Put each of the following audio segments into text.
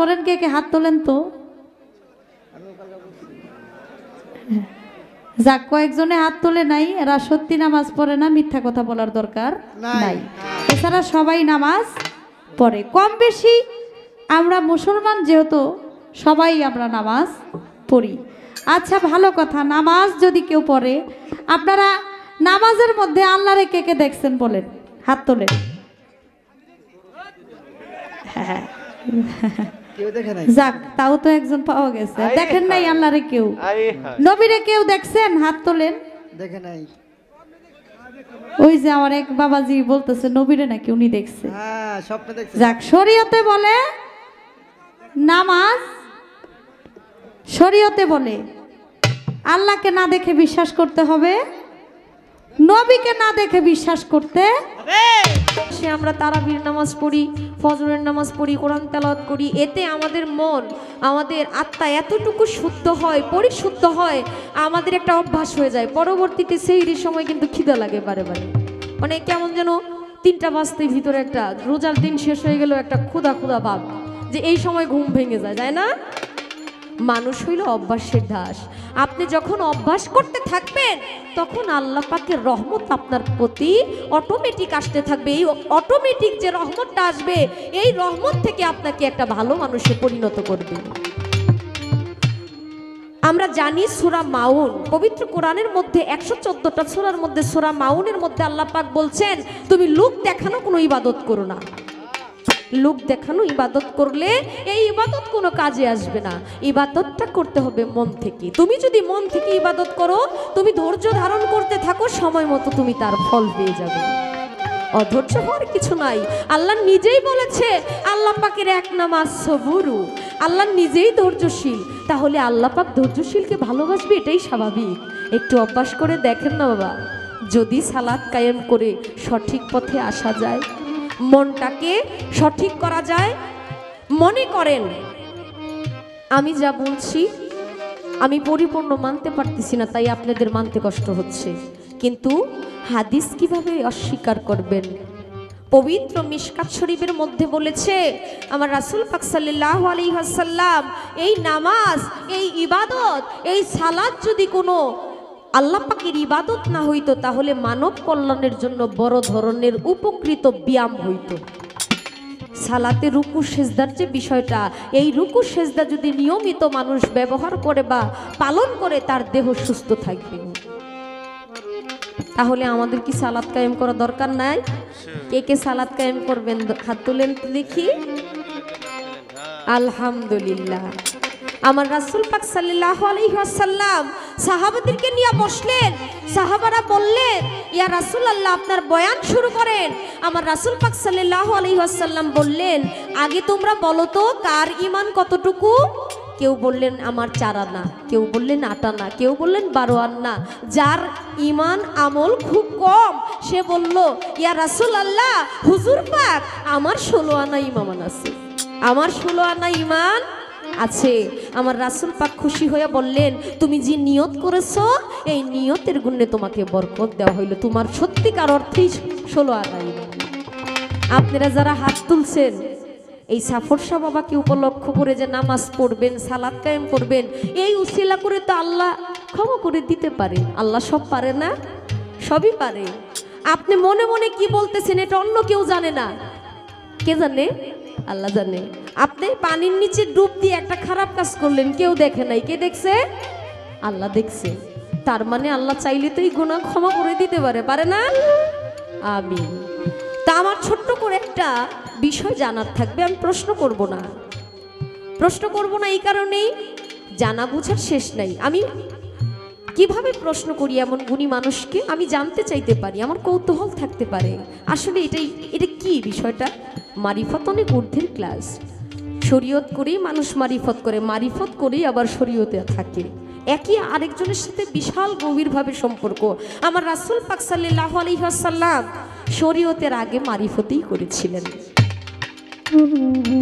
करें के हाथ तोलें तो जा कयेकजने हाथ तोले नाई एरा सत्यि नामाज पड़े ना मिथ्या कथा बोलार दरकार नाई एछाड़ा सबाई नामाज पड़े कम बेशी आमरा मुसलमान जेहेतु सबाई आमरा नामाज पढ़ी। अच्छा भालो कथा नामाज जदि केउ पढ़े आपनारा नामाजेर मध्य आल्लाहरे के देखछेन बोलेन हाथ तोलेन केउ देखे नाई जाक ताओ तो एकजन पाओया गेछे देखेन नाई आल्लाहरे केउ नबीरे केउ देखछेन हाथ तोलेन देखे नाई ওই যে আমার এক বাবাজি বলতেছে নবীরে নাকি উনি দেখছে হ্যাঁ স্বপ্নে দেখছে যাক শরীয়তে বলে নামাজ শরীয়তে বলে আল্লাহকে না দেখে বিশ্বাস করতে হবে নবীকে না দেখে বিশ্বাস করতে হবে সে আমরা তারাবির নামাজ পড়ি ফজরের নামাজ পড়ি কোরআন তেলাওয়াত করি এতে আমাদের মন আমাদের আত্মা এতটুকু শুদ্ধ হয় পরিশুদ্ধ হয় আমাদের একটা অভ্যাস হয়ে যায় পরবর্তীতে সেহরির সময় কিন্তু খিদা লাগে বারে বারে মানে কেমন যেন ৩টা বাজতেই ভিতরে একটা রোজার দিন শেষ হয়ে গেল একটা ক্ষুধা ক্ষুধা ভাব যে এই সময় ঘুম ভেঙে যায় তাই না মানুষ হইল অভ্যাসের দাস আপনি যখন অভ্যাস করতে থাকবেন তখন আল্লাহ পাকের রহমত আপনার প্রতি অটোমেটিক আসতে থাকবে এই অটোমেটিক যে রহমতটা আসবে এই রহমত থেকে আপনাকে একটা ভালো মানুষে পরিণত করবে আমরা জানি সূরা মাউন পবিত্র কোরআনের মধ্যে ১১৪টা সূরার মধ্যে সূরা মাউনের মধ্যে আল্লাহ পাক বলছেন তুমি লোক দেখানো কোনো ইবাদত করো না লোক দেখানো ইবাদত করলে এই ইবাদত কোনো কাজে আসবে না ইবাদতটা করতে হবে মন থেকে তুমি যদি মন থেকে ইবাদত করো তুমি ধৈর্য ধারণ করতে থাকো সময় মতো তুমি তার ফল পেয়ে যাবে অধৈর্য হওয়ার কিছু নাই আল্লাহ নিজেই বলেছে আল্লাহ পাকের এক নাম আসসবুরু আল্লাহ নিজেই ধৈর্যশীল তাহলে আল্লাহ পাক ধৈর্যশীলকে ভালোবাসবে এটাই স্বাভাবিক একটু অভ্যাস করে দেখেন না বাবা যদি সালাত কায়েম করে সঠিক পথে আসা যায় মনটাকে সঠিক করা যায় মনে করেন আমি যা বলছি আমি পরিপূর্ণ মানতে পারতেছি না তাই আপনাদের মানতে কষ্ট হচ্ছে কিন্তু হাদিস কিভাবে অস্বীকার করবেন পবিত্র মিশকাত শরীফের মধ্যে বলেছে আমার রাসূল পাক সাল্লাল্লাহু আলাইহি ওয়াসাল্লাম এই নামাজ এই ইবাদত এই সালাত যদি কোনো আল্লাহ পাকের ইবাদত না হইতো তাহলে মানব কল্যাণের জন্য বড় ধরনের উপকৃত ব্যায়াম হইতো সালাতে রুকু সিজদার যে বিষয়টা এই রুকু সিজদা যদি নিয়মিত মানুষ ব্যবহার করে বা পালন করে তার দেহ সুস্থ থাকবে তাহলে আমাদের কি সালাত কায়েম করা দরকার নাই কে সালাত কায়েম করবেন হাত তুলেন তো দেখি আলহামদুলিল্লাহ আমার রাসূল পাক সাল্লাল্লাহু আলাইহি ওয়াসাল্লাম সাহাবাদেরকে নিয়ে বসলেন সাহাবারা বললেন ইয়া রাসূলুল্লাহ আপনার বয়ান শুরু করেন আমার রাসূল পাক সাল্লাল্লাহু আলাইহি ওয়াসাল্লাম বললেন আগে তোমরা বলো তো কার ঈমান কতটুকু কেউ বললেন আমার ৪ আনা কেউ বললেন ৮ আনা কেউ বললেন ১২ আনা যার ঈমান আমল খুব কম সে বলল ইয়া রাসূলুল্লাহ হুজুর পাক আমার ১৬ আনা ঈমান আছে আমার ১৬ আনা ঈমান আছে আমার রাসূল পাক খুশি হয়ে বললেন তুমি যে নিয়ত করেছো এই নিয়তের গুণে তোমাকে বরকত দেওয়া হইল তোমার সত্যিকার অর্থে ১৬ আনা আপনারা যারা হাত তুলছেন এই সাফর শাহ বাবাকে উপলক্ষ করে যে নামাজ পড়বেন সালাত কায়েম করবেন এই উসিলা করে তো আল্লাহ ক্ষমা করে দিতে পারে আল্লাহ সব পারে না সবই পারে আপনি মনে মনে কি বলতেছেন এটা অন্য কেউ জানে না কে জানে আল্লাহ জানে আপনি পানির নিচে ডুব দিয়ে একটা খারাপ কাজ করলেন কেউ দেখে নাই কে দেখছে আল্লাহ দেখছে তার মানে আল্লাহ চাইলে তো এই গুনাহ ক্ষমা করে দিতে পারে না আমিন তা আমার ছোট্ট করে একটা বিষয় জানার থাকবে আমি প্রশ্ন করব না এই কারণেই জানা বোঝার শেষ নাই আমি কিভাবে প্রশ্ন করি এমন গুণী মানুষকে আমি জানতে চাইতে পারি আমার কৌতূহল থাকতে পারে আসলে এটা কি বিষয়টা মারিফত অনেক ঊর্ধ্বের ক্লাস শরীয়ত করেই মানুষ মারিফত করে মারিফত করেই আবার শরীয়তে থাকে একই আরেকজনের সাথে বিশাল গভীরভাবে সম্পর্ক আমার রাসূল পাক সাল্লাল্লাহু আলাইহি ওয়াসাল্লাম শরীয়তের আগে মারিফতেই করেছিলেন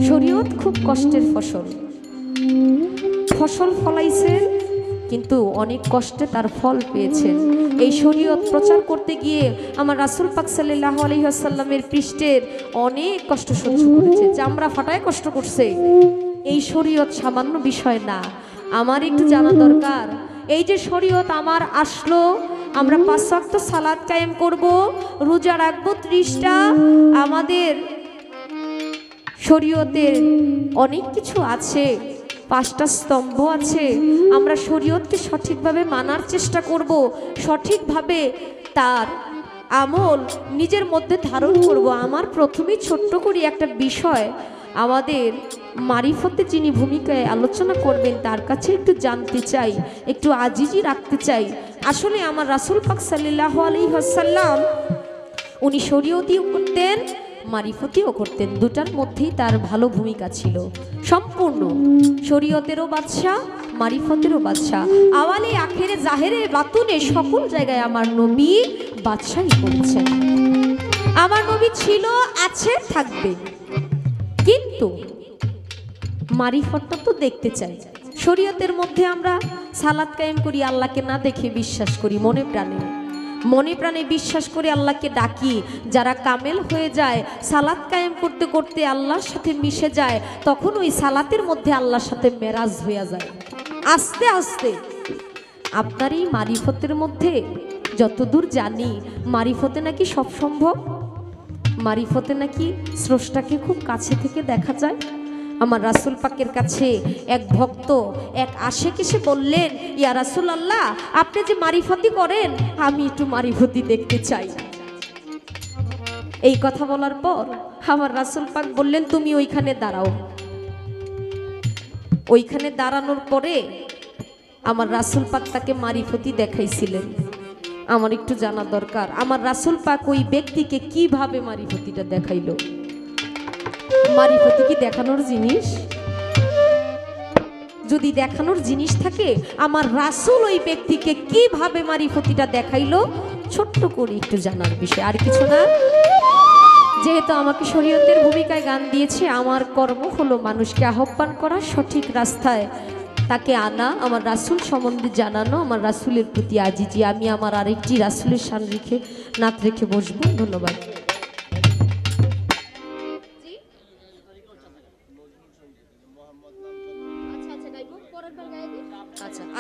শরীয়ত খুব কষ্টের ফসল ফলাইছেন কিন্তু অনেক কষ্টে তার ফল পেয়েছেন এই শরীয়ত প্রচার করতে গিয়ে আমার রাসূল পাক সাল্লাল্লাহু আলাইহি ওয়াসাল্লামের পৃষ্ঠের অনেক কষ্ট সহ্য করেছে চামড়া ফাটায় কষ্ট করছে এই শরীয়ত সামান্য বিষয় না, আমার একটু জানা দরকার। এই যে শরীয়ত আমার আসলো, আমরা পাঁচ ওয়াক্ত সালাত কায়েম করব, রোজা রাখবো 30টা, আমাদের শরীয়তের অনেক কিছু আছে, 5টা স্তম্ভ আছে, আমরা শরীয়তকে সঠিকভাবে মানার চেষ্টা করব, সঠিকভাবে তার আমল নিজের মধ্যে ধারণ করব। আমার প্রথমেই ছোট্ট করি একটা বিষয়, আমাদের মারিফতে যিনি ভূমিকায় আলোচনা করবেন তার কাছে একটু জানতে চাই, একটু আজিজি রাখতে চাই। আসলে আমার রাসূল পাক সাল্লাল্লাহু আলাইহি ওয়াসাল্লাম উনি শরীয়তিও করতেন, মারিফতিও করতেন, দুটার মধ্যেই তার ভালো ভূমিকা ছিল। সম্পূর্ণ শরীয়তেরও বাদশা, মারিফতেরও বাদশা, আওয়ালে আখেরে জাহেরে বাতুনে সকল জায়গায় আমার নবী বাদশাই করেছেন। আমার নবী ছিল, আছে, থাকবে, কিন্তু মারিফতটা তো দেখতে চাই। শরীয়তের মধ্যে আমরা সালাত কায়েম করি, আল্লাহকে না দেখে বিশ্বাস করি, মনে প্রাণে বিশ্বাস করে আল্লাহকে ডাকি। যারা কামেল হয়ে যায়, সালাত কায়েম করতে করতে আল্লাহর সাথে মিশে যায়, তখন ওই সালাতের মধ্যে আল্লাহর সাথে মেরাজ হয়ে যায়। আস্তে আস্তে আপনার এই মারিফতের মধ্যে যতদূর জানি, মারিফতে নাকি সব সম্ভব, মারিফতে নাকি স্রষ্টাকে খুব কাছে থেকে দেখা যায়। আমার রাসূল পাকের কাছে এক ভক্ত, এক আশেক এসে বললেন, ইয়া রাসূলুল্লাহ, আপনি যে মারিফতি করেন আমি একটু মারিফতি দেখতে চাই। এই কথা বলার পর আমার রাসূল পাক বললেন, তুমি ওইখানে দাঁড়াও। ওইখানে দাঁড়ানোর পরে আমার রাসূল পাক তাকে মারিফতি দেখাইছিলেন। আমার একটু জানা দরকার, আমার রাসূল পাক ওই ব্যক্তিকে কিভাবে মারিফতিটা দেখাইল? মারিফতি কি দেখানোর জিনিস? যদি দেখানোর জিনিস থাকে, আমার রাসূল ওই ব্যক্তিকে কিভাবে মারিফতিটা দেখাইলো, ছোট্ট করে একটু জানার বিষয়, আর কিছু না। যেহেতু আমাকে শরীয়তের ভূমিকায় গান দিয়েছে, আমার কর্ম হলো মানুষকে আহ্বান করা, সঠিক রাস্তায় তাকে আনা, আমার রাসূল সম্বন্ধে জানানো, আমার রাসূলের প্রতি আজিজি। আমি আমার আরেকটি রাসূলের শান রেখে নাত রেখে বসবো। ধন্যবাদ।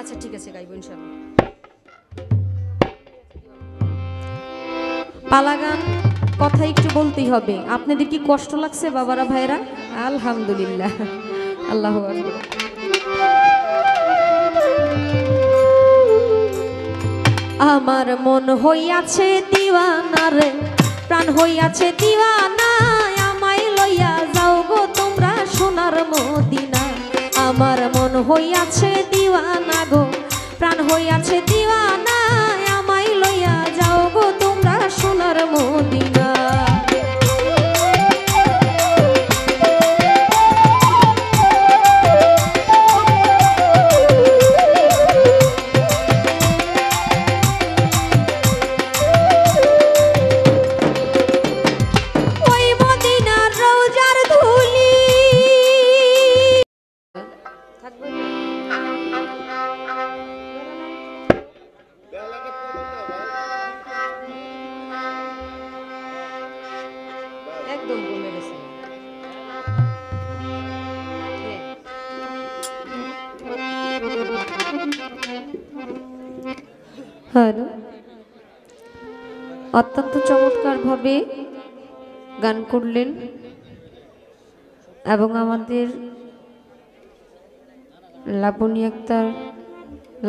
আচ্ছা ঠিক আছে, গাইব ইনশাআল্লাহ। পালাগান কথা একটু বলতেই হবে। আপনাদের কি কষ্ট লাগছে বাবারা, ভাইরা? আলহামদুলিল্লাহ, আল্লাহু আকবার। আমার মন হইয়াছে দিওয়ানা রে, প্রাণ হইয়াছে দিওয়ানা, আমায় লইয়া যাও গো তোমরা সোনার মদিনা। আমার মন হইয়াছে দিওয়ানা গো, প্রাণ হইয়াছে দিওয়ানা, আমায় লইয়া যাও গো তোমরা সোনার মদিনা। অত্যন্ত চমৎকার ভাবে গান করলেন এবং আমাদের লাবণী আক্তার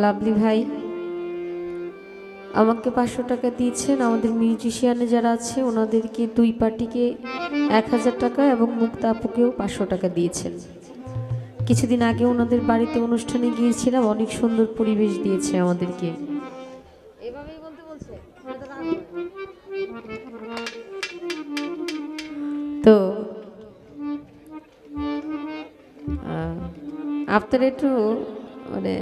লাভলি ভাই আমাকে 500 টাকা দিয়েছেন। আমাদের মিউজিশিয়ানে যারা আছে ওনাদেরকে, দুই পার্টিকে 1000 টাকা এবং মুক্তা আপুকেও 500 টাকা দিয়েছেন। কিছুদিন আগে ওনাদের বাড়িতে অনুষ্ঠানে গিয়েছিলাম, অনেক সুন্দর পরিবেশ দিয়েছে আমাদেরকে। তো আপনার একটু মানে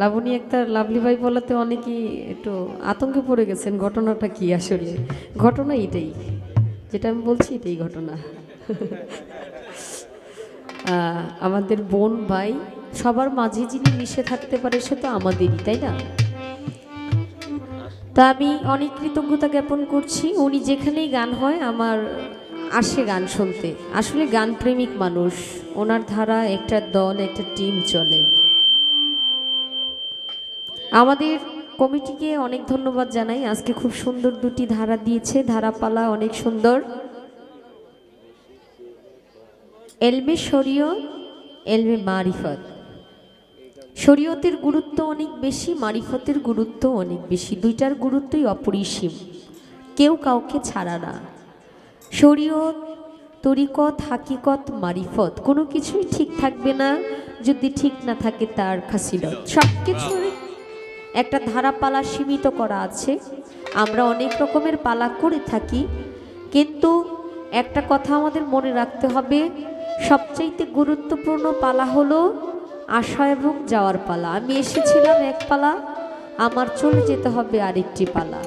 লাবণী আক্তার লাভলি ভাই বলাতে অনেকেই একটু আতঙ্কে পড়ে গেছেন, ঘটনাটা কি? আসলে ঘটনা এটাই, যেটা আমি বলছি এটাই ঘটনা। আমাদের বোন ভাই সবার মাঝে যিনি মিশে থাকতে পারে সে তো আমাদেরই, তাই না? তা আমি অনেক কৃতজ্ঞতা জ্ঞাপন করছি। উনি যেখানেই গান হয় আমার आसे गान सुनते आसले गान प्रेमिक मानुष ओनार धारा एक दल एक टीम चले आमादेर कमिटी के अनेक धन्यवाद जानाई आज के खूब सुंदर दुटी धारा दिए धारापाला अनेक सुंदर एलमे शरियत एलमे मारिफत शरियतेर गुरुत्व अनेक बेशी मारिफतेर गुरुत्व अनेक बेशी दुइटार गुरुत्वई अपरिसीम केउ काउके छाड़ा ना शरियत तरिकत हकीकत मारिफत कोनो किछुई ठीक थाकबे ना यदि ठीक ना थाके तार खासिलत सबकिछुई एकटा धारापाला सीमित करा आछे आमरा अनेक रकमेर पाला करे थाकी किन्तु एकटा कथा आमादेर मने राखते हबे सबचाइते गुरुत्वपूर्ण पाला हलो आशा एवं जावार पाला। आमी एसेछिलाम एक पाला आमार चले जेते हबे आरेकटी पाला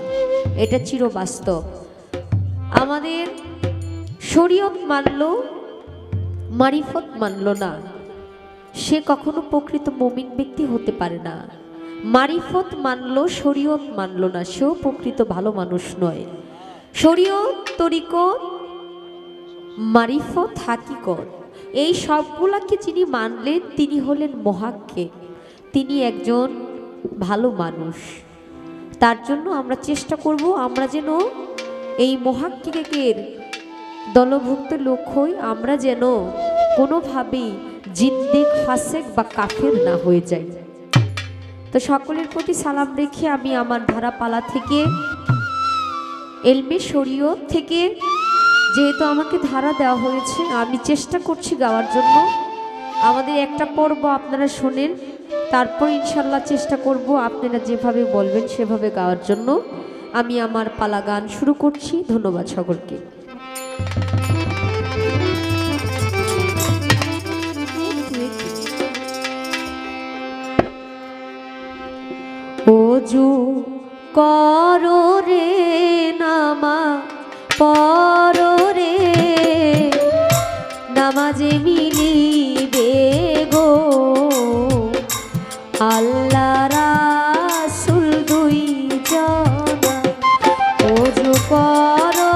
एटा चिरबास्तव। आमादेर शरियत मानलो मारिफत मानलो ना से कखनो प्रकृत मुमिन व्यक्ति होते पारे ना। मारिफत मानलो शरियत मानलो ना सेओ प्रकृत भालो मानुष नय। शरियत तरिकत मारिफत हकीकत এই সবগুলোকে যিনি মানলেন তিনি হলেন মহাক্কে, তিনি একজন ভালো মানুষ। তার জন্য আমরা চেষ্টা করব আমরা যেন এই মহাক্কের দলভুক্ত লোক হই, আমরা যেন কোনোভাবেই জিদ্দিক ফাসেক বা কাফের না হয়ে যাই। তো সকলের প্রতি সালাম রেখে আমি আমার ধারাপালা থেকে এলমে শরিয়ত থেকে যেহেতু আমাকে ধারা দেওয়া হয়েছে আমি চেষ্টা করছি গাওয়ার জন্য। আমাদের একটা পর্ব আপনারা শোনেন, তারপর ইনশাল্লাহ চেষ্টা করব আপনারা যেভাবে বলবেন সেভাবে গাওয়ার জন্য। আমি আমার পালা গান শুরু করছি। ধন্যবাদ সকলকে। ওযু করো রে নামা পড়ো রে নামাজে মিলিবে গো আল্লাহ রাসূল দুই জানা। ওযু করো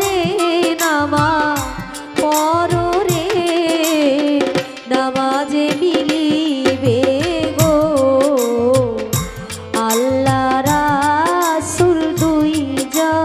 রে নামাজ পড়ো রে নামাজে মিলিবে গো আল্লাহ রাসূল দুই জানা।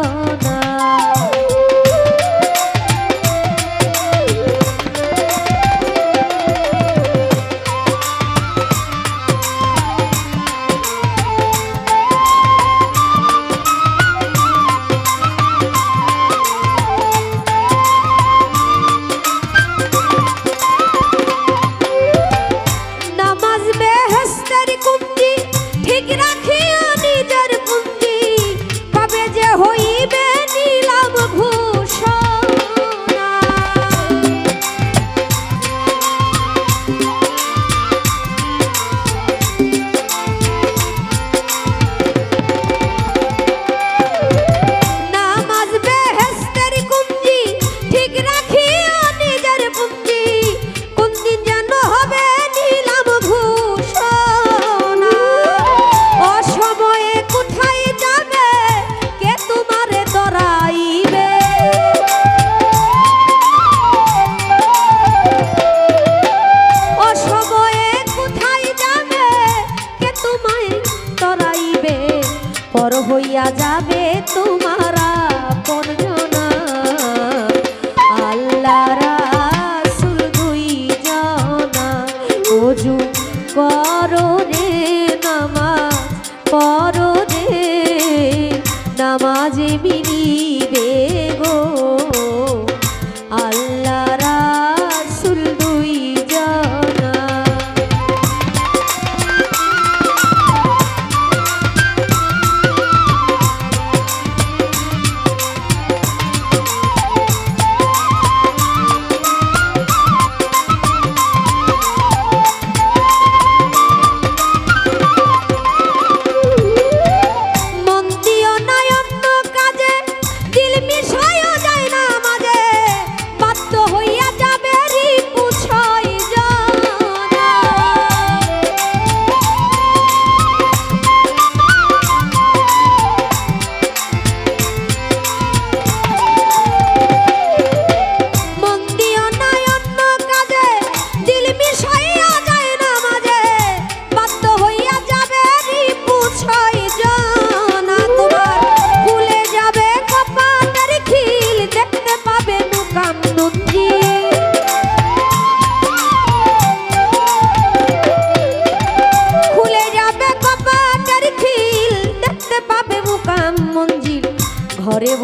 मिशन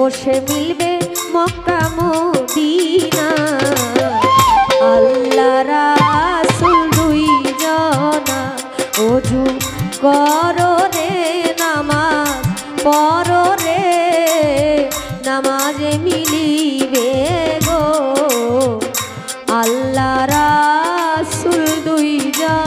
বসে মিলবে মক্কা মদিনা আল্লাহ রাসূল দুই জনা ওযু করো রে নামাজ পড়ো রে নামাজে মিলিবে গো আল্লাহ রাসূল দুই জনা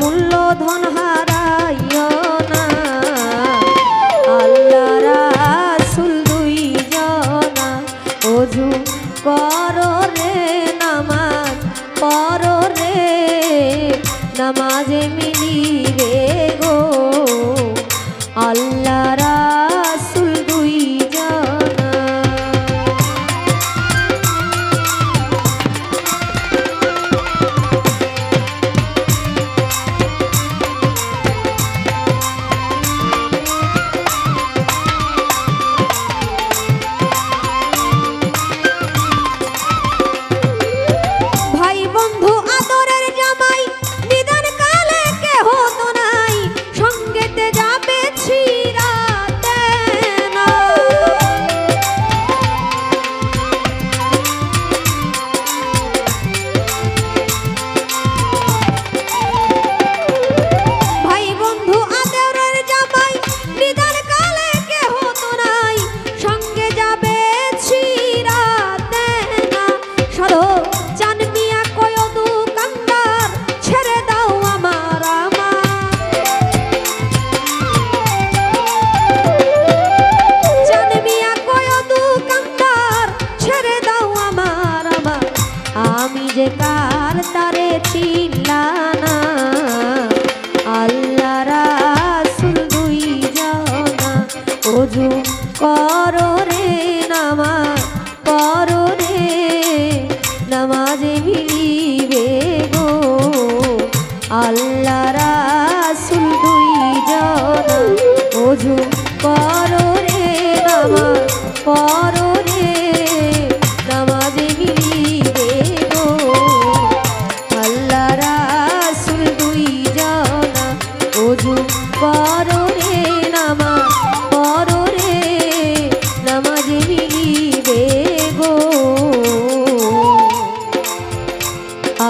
মূল্য ধন হারাইও না আল্লাহ রাসূল দুই জনা ওযু করো রে নামাজ পড়ো রে নামাজে মিলিবে গো আল্লাহ রাসূল দুই জনা আল্লাহ রাসূল দুই জনা ওযু করো রে নামাজ পড়ো রে নামাজে মিলিবে গো আল্লাহ রাসূল দুই জনা ওযু করো রে নামাজ পড়ো রে নামাজে মিলিবে গো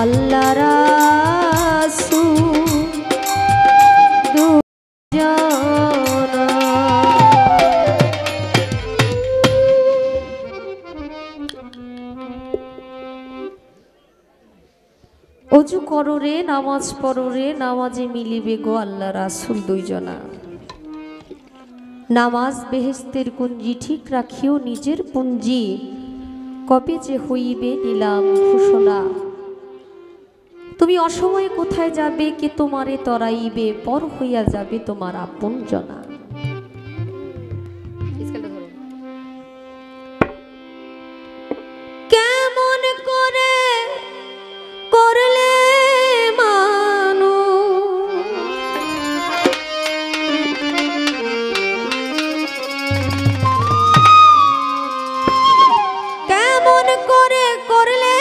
আল্লাহ ওযু করো রে নামাজ পড়ো রে নামাজে মিলিবে গো আল্লাহ রাসূল দুইজনা নামাজ বেহেশতের কুঞ্জি ঠিক রাখিও নিজের পুঞ্জি কবে যে হইবে নিলাম ঘোষণা তুমি অসময়ে কোথায় যাবে কে তোমারে তরাইবে পর হইয়া যাবে তোমার আপনজনা কেমন করে করলে মানুষ কেমন করে করলে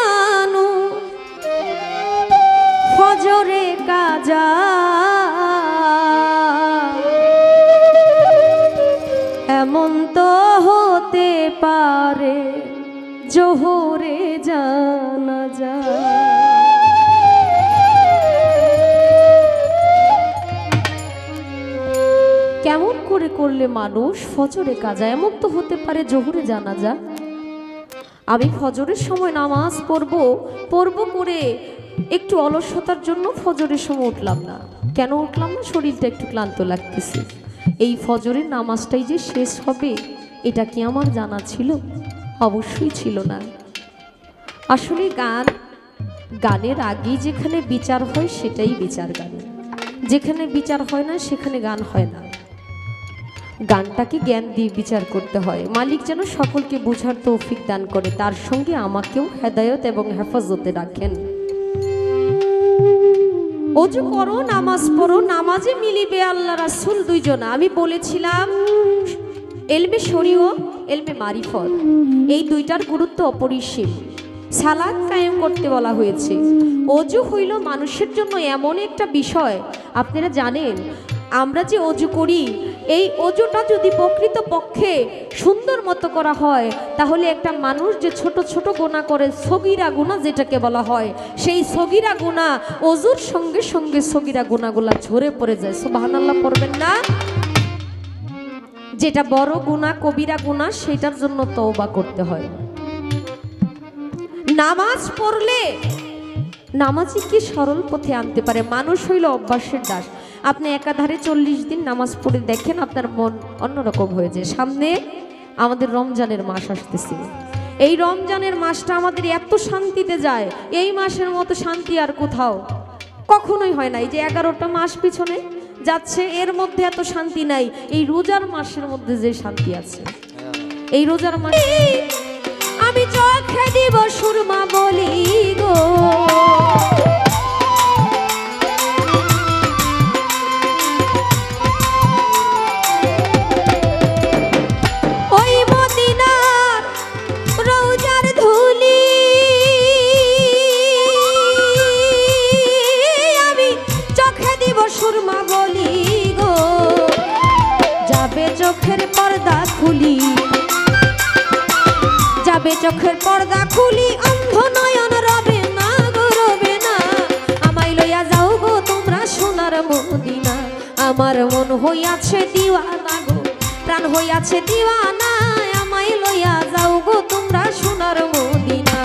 মানুষ ফজরে কাজা এমন তো হতে পারে জোহরে জানা যায়। করে করলে মানুষ ফজরে কাজায় মুক্ত হতে পারে জোহরে জানাজা। আমি ফজরের সময় নামাজ পড়ব পড়ব করে একটু অলসতার জন্য ফজরের সময় উঠলাম না। কেন উঠলাম না? শরীরটা একটু ক্লান্ত লাগতেছে। এই ফজরের নামাজটাই যে শেষ হবে এটা কি আমার জানা ছিল? অবশ্যই ছিল না। আসলে গান, গানের আগে যেখানে বিচার হয় সেটাই বিচার গান, যেখানে বিচার হয় না সেখানে গান হয় না। গানটাকে জ্ঞান দিয়ে বিচার করতে হয়। মালিক যেন সকলকে বোঝার তৌফিক দান করে, তার সঙ্গে আমাকেও হেদায়েত এবং হেফাজতে রাখেন। ওযু করো, নামাজ পড়ো, নামাজে মিলিবে আল্লাহ রাসূল দুইজনা। আমি বলেছিলাম এলমে শরীয়, এলমে মারিফত, এই দুইটার গুরুত্ব অপরিসীম। সালাত কায়েম করতে বলা হয়েছে। অজু হইল মানুষের জন্য এমন একটা বিষয়, আপনারা জানেন আমরা যে অজু করি, এই অজুটা যদি প্রকৃত পক্ষে সুন্দর মতো করা হয় তাহলে একটা মানুষ যে ছোট ছোট গুনাহ করে, সগীরা গুনাহ যেটাকে বলা হয়, সেই সগীরা গুনাহ অজুর সঙ্গে সঙ্গে সগীরা গুনাহগুলা ঝরে পড়ে যায়। সুবহানাল্লাহ পড়বেন না? যেটা বড় গুনাহ, কবিরা গুনাহ, সেটার জন্য তওবা করতে হয়। নামাজ পড়লে নামাজিকে সরল পথে আনতে পারে। মানুষ হইল অভ্যাসের দাস। আপনি একাধারে 40 দিন নামাজ পড়ে দেখেন, আপনার মন অন্যরকম হয়ে যায়। সামনে আমাদের রমজানের মাস আসতেছে। এই রমজানের মাসটা আমাদের এত শান্তিতে যায়, এই মাসের মতো শান্তি আর কোথাও কখনোই হয় না। এই যে 11টা মাস পিছনে যাচ্ছে, এর মধ্যে এত শান্তি নাই এই রোজার মাসের মধ্যে যে শান্তি আছে। এই রোজার মাসে আমি চোখে দিব সুরমা বলি গো, ওই মদিনার রৌজার ধুলি আমি চোখে দিব সুরমা বলি গো, যাবে চোখের পর্দা খুলি, যাবে চোখের পর্দা খুলি, অন্ধ নয়ন রবে না গো রবে না, আমায় লইয়া যাও গো তোমরা সোনার মদিনা। আমার মন হইয়াছে দিওয়ানা গো, প্রাণ হইয়াছে দিওয়ানা, আমায় লইয়া যাও গো তোমরা সোনার মদিনা।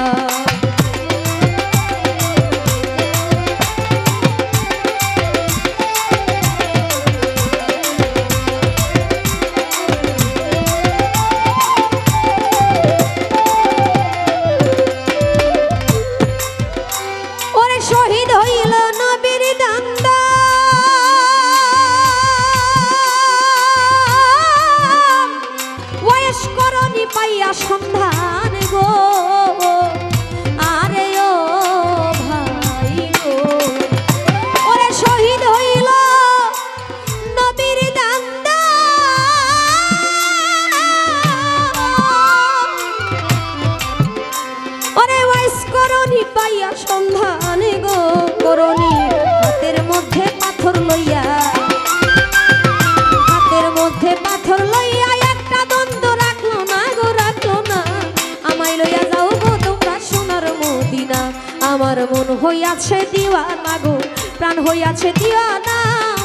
আমার মন হইয়াছে দিওয়ানা গো, প্রাণ হইয়াছে দিওয়ানা,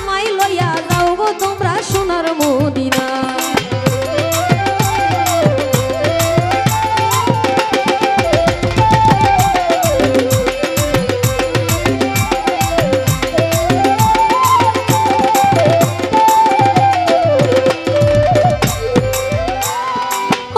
মাই লইয়া যাও গো তোমরা সোনার মদিনা। আমার মন হইয়াছে দিওয়ানা গো,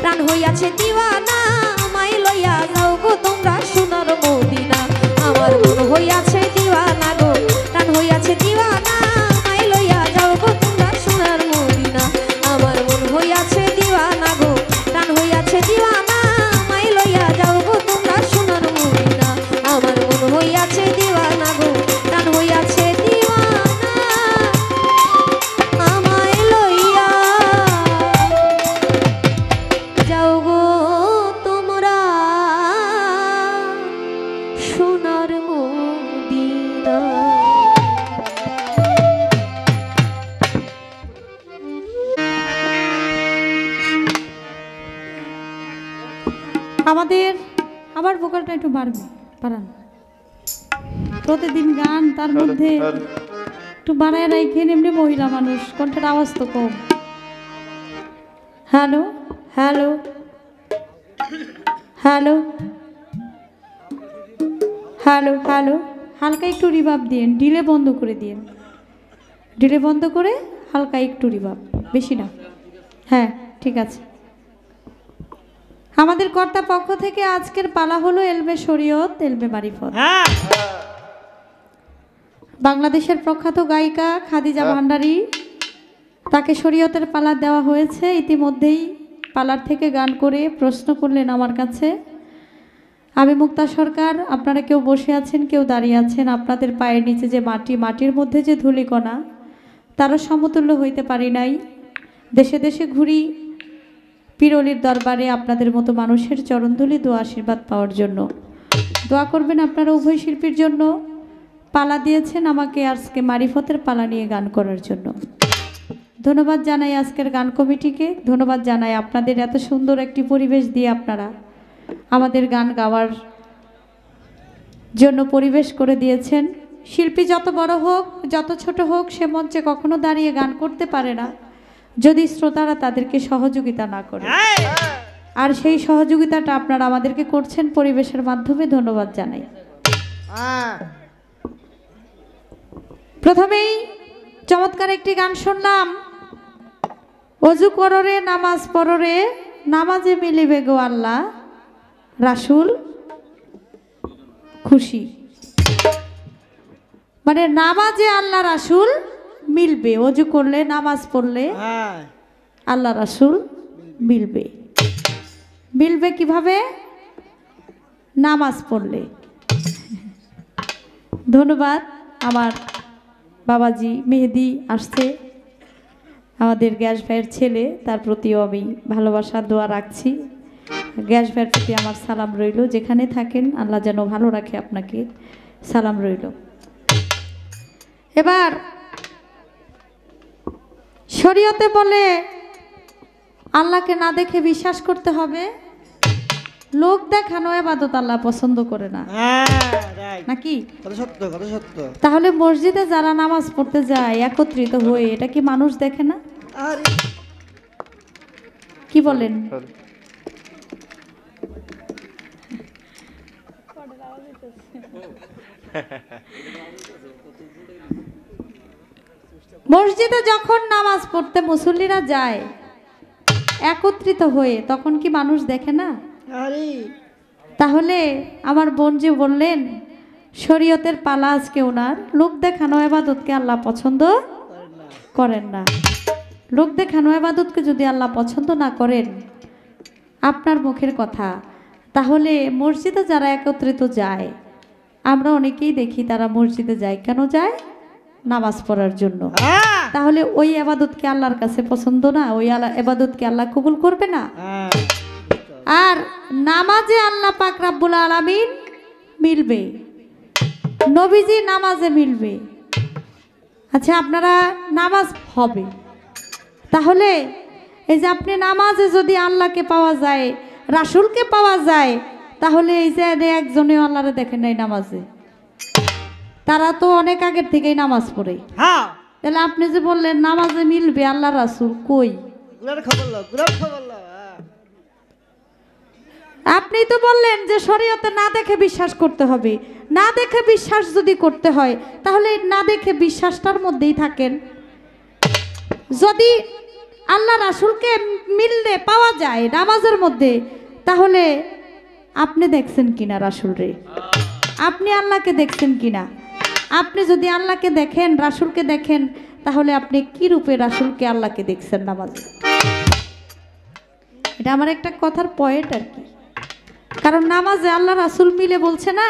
প্রাণ হইয়াছে দিওয়ানা, আমায় লইয়া যাও গো তোমরা সোনার মদিনা। আমার মন হইয়াছে দিওয়ানা গো, প্রাণ হইয়াছে দিওয়ানা, আমায় আমাদের আবার ভোকালটা একটু বাড়বে, বাড়ান। প্রতিদিন গান তার মধ্যে একটু বাড়ায় রাখেন, এমনি মহিলা মানুষ কণ্ঠের আওয়াজ তো কম। Hello hello hello hello hello, হালকা একটু রিভাব দিন, ডিলে বন্ধ করে দিন, ডিলে বন্ধ করে হালকা একটু রিভাব, বেশি না। হ্যাঁ ঠিক আছে। আমাদের কর্তা পক্ষ থেকে আজকের পালা হলো এলবে শরীয়ত এলবে মারিফত। বাংলাদেশের প্রখ্যাত গায়িকা খাদিজা ভান্ডারী, তাকে শরীয়তের পালা দেওয়া হয়েছে। ইতিমধ্যেই পালার থেকে গান করে প্রশ্ন করলেন আমার কাছে। আমি মুক্তা সরকার, আপনারা কেউ বসে আছেন, কেউ দাঁড়িয়ে আছেন। আপনাদের পায়ের নিচে যে মাটি, মাটির মধ্যে যে ধূলিকণা, তারও সমতুল্য হইতে পারি নাই। দেশে দেশে ঘুরি পিরলির দরবারে আপনাদের মতো মানুষের চরণধুলি দোয়া আশীর্বাদ পাওয়ার জন্য। দোয়া করবেন আপনারা উভয় শিল্পীর জন্য। পালা দিয়েছেন আমাকে আজকে মারিফতের পালা নিয়ে গান করার জন্য। ধন্যবাদ জানাই আজকের গান কমিটিকে, ধন্যবাদ জানাই আপনাদের এত সুন্দর একটি পরিবেশ দিয়ে আপনারা আমাদের গান গাওয়ার জন্য পরিবেশ করে দিয়েছেন। শিল্পী যত বড় হোক যত ছোট হোক, সে মঞ্চে কখনো দাঁড়িয়ে গান করতে পারে না যদি শ্রোতারা তাদেরকে সহযোগিতা না করে। আর সেই সহযোগিতাটা আপনারা আমাদেরকে করছেন পরিবেশের মাধ্যমে, ধন্যবাদ জানাই। প্রথমেই চমৎকার একটি গান শুনলাম, অজু কররে নামাজ পড়রে নামাজে মিলিবে গো আল্লাহ রাসুল খুশি। মানে নামাজে আল্লাহ রাসুল মিলবে, অজু করলে নামাজ পড়লে আল্লাহ রাসুল মিলবে। মিলবে কিভাবে? নামাজ পড়লে। ধন্যবাদ। আমার বাবাজি মেহেদি আসছে, আমাদের গ্যাস ভাইয়ের ছেলে, তার প্রতিও আমি ভালোবাসা দোয়া রাখছি। গ্যাস ভাইয়ের প্রতি আমার সালাম রইল, যেখানে থাকেন আল্লাহ যেন ভালো রাখে আপনাকে, সালাম রইল। এবার শরীয়তে বলে আল্লাহকে না দেখে বিশ্বাস করতে হবে। লোক দেখানো ইবাদত আল্লাহ পছন্দ করে না, নাকি? তাহলে মসজিদে যারা নামাজ পড়তে যায় একত্রিত হয়ে, এটা কি মানুষ দেখে না? কি বলেন? মসজিদে যখন নামাজ পড়তে মুসল্লিরা যায় একত্রিত হয়ে, তখন কি মানুষ দেখে না? তাহলে আমার বোন যে বললেন শরীয়তের পালা আজকে ওনার, লোক দেখানো ইবাদতকে আল্লাহ পছন্দ করেন না। লোক দেখানো ইবাদতকে যদি আল্লাহ পছন্দ না করেন, আপনার মুখের কথা, তাহলে মসজিদে যারা একত্রিত যায়, আমরা অনেকেই দেখি তারা মসজিদে যায়, কেন যায়? নামাজ পড়ার জন্য। তাহলে ওই ইবাদতকে আল্লাহর কাছে পছন্দ না, ওই ইবাদতকে আল্লাহ কবুল করবে না। আর নামাজে আল্লাহ পাক রাব্বুল আলামিন মিলবে, নবীজি নামাজে মিলবে। আচ্ছা, আপনারা নামাজ হবে, তাহলে এই যে আপনি নামাজে যদি আল্লাহকে পাওয়া যায়, রাসূলকে পাওয়া যায়, তাহলে এই যে একজনে আল্লাহরে দেখেন নাই নামাজে, তারা তো অনেক আগের থেকেই নামাজ পড়ে। তাহলে আপনি যে বললেন নামাজে মিলবে আল্লাহ রাসূল, কই? আপনি তো বললেন যে শরীয়তে না দেখে বিশ্বাস করতে হবে। না দেখে বিশ্বাস যদি করতে হয়, তাহলে না দেখে বিশ্বাসটার মধ্যেই থাকেন। যদি আল্লাহ রাসূলকে মিললে পাওয়া যায় নামাজের মধ্যে, তাহলে আপনি দেখছেন কিনা রাসূল রে, আপনি আল্লাহকে দেখছেন কিনা? আপনি যদি আল্লাহকে দেখেন, রাসূলকে দেখেন, তাহলে আপনি কি রূপে রাসূলকে আল্লাহকে দেখছেন নামাজে? এটা আমার একটা কথার পয়েন্ট আর কি। কারণ নামাজে আল্লাহ রাসূল মিলে বলছে না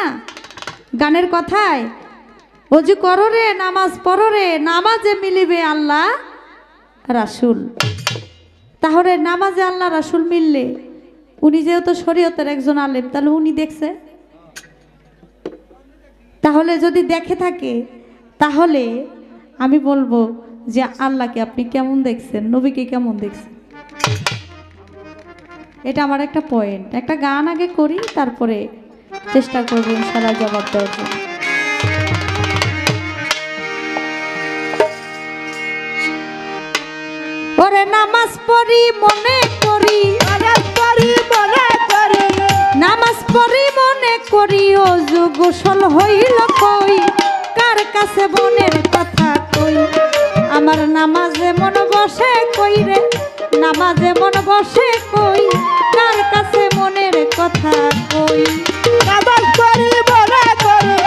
গানের কথায়, ওযু করো রে নামাজ পড়ো রে নামাজে মিলিবে আল্লাহ রাসূল। তাহলে নামাজে আল্লাহ রাসূল মিললে, উনি যেহেতু শরীয়তের একজন আলেম, তাহলে উনি দেখছে। তাহলে যদি দেখে থাকে, তাহলে আমি বলবো যে আল্লাহকে আপনি কেমন দেখছেন, নবীকে কেমন দেখছেন? এটা আমার একটা পয়েন্ট। একটা গান আগে করি, তারপরে চেষ্টা করব ইনশাআল্লাহ জবাব দেওয়ার জন্য। ওরে নামাজ পড়ি মনে করি, নামাজ পড়ি মনে করি অযু গোসল হইল কই, কার কাছে মনের কথা কই, আমার নামাজে মন বসে কই রে, নামাজে মন বসে কই, কার কাছে মনের কথা কই, নামাজ পড়ি মনে করি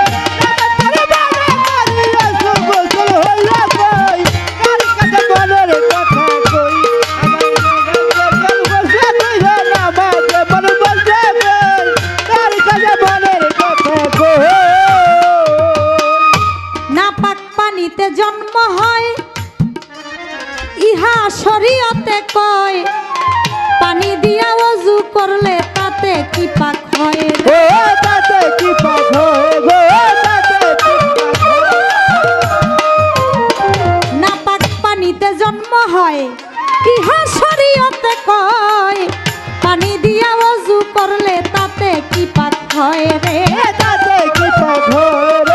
জন্ম হয় ইহা শরীয়তে কয়, পানি দিয়া ওযু করলে তাতে কি পাক হয় গো, তাতে কি পাক হয় গো, তাতে কি পাক হয়। নাপাক পানিতে জন্ম হয় ইহা শরীয়তে কয়, পানি দিয়া ওযু করলে তাতে কি পাক হয় রে, তাতে কি পাক হয় রে।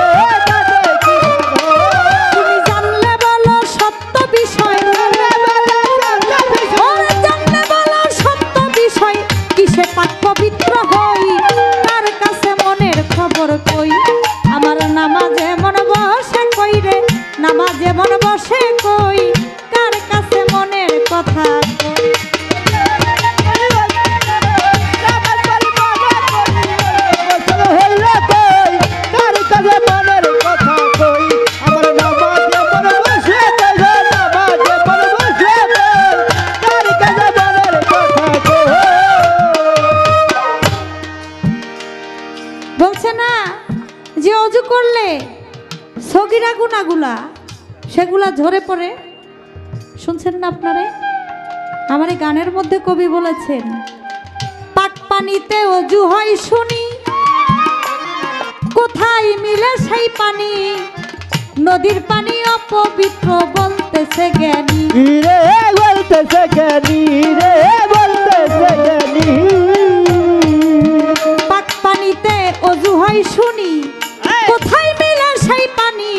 নামাজে মন বসে কই, কার কাছে মনের কথা কই, বলছে না যে অজু করলে সগীরা গুনাহগুলা সেগুলা ঝরে পড়ে। শুনছেন না আপনারে, আমার এই গানের মধ্যে কবি বলেছেন, পাক পানিতে অজু হয় শুনি, কোথায় মিলে সেই পানি, নদীর পানি অপবিত্র বলতেছে জ্ঞানী রে, বলতেছে জ্ঞানী রে, বলতেছে জ্ঞানী। পাক পানিতে অজু হয় শুনি, কোথায় মিলে সেই পানি,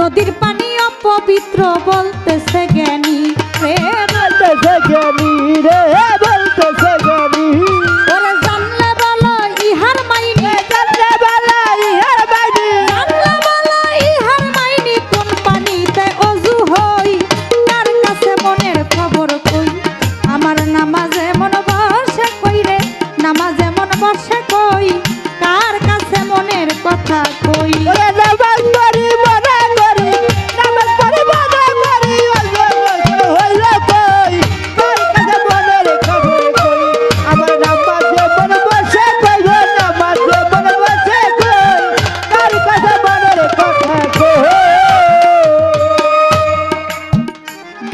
নদীর পানি অপবিত্র বলতেছে জ্ঞানী রে, বলতেছে জ্ঞানী রে, বলতেছে জ্ঞানী। ওরে জানলে বলো ইহার মাইনি, জানলে বলো ইহার মাইনি, জানলে বলো ইহার মাইনি, কোন পানিতে অজু হই, কার কাছে মনের খবর কই, আমার নামাজে মন বসে কই রে, নামাজে মন বসে কই, কার কাছে মনের কথা কই।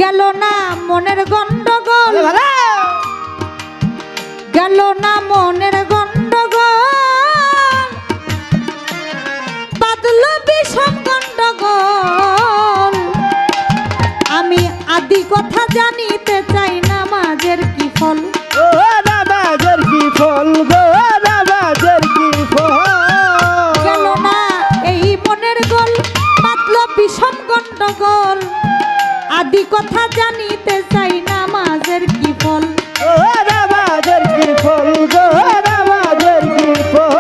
গেল না মনের গন্ডগোল, বাদলো বিষম গন্ডগোল, আমি আদি কথা জানিতে চাই, নামাজের কি ফল, নামাজের কি ফল গো, নামাজের কি ফল। গেল না এই মনের গোল, বাদলো বিষম গন্ডগোল, আদি কথা জানিতে চাই, নামাজের কি ফল, নামাজের কি ফল গো, নামাজের কি ফল।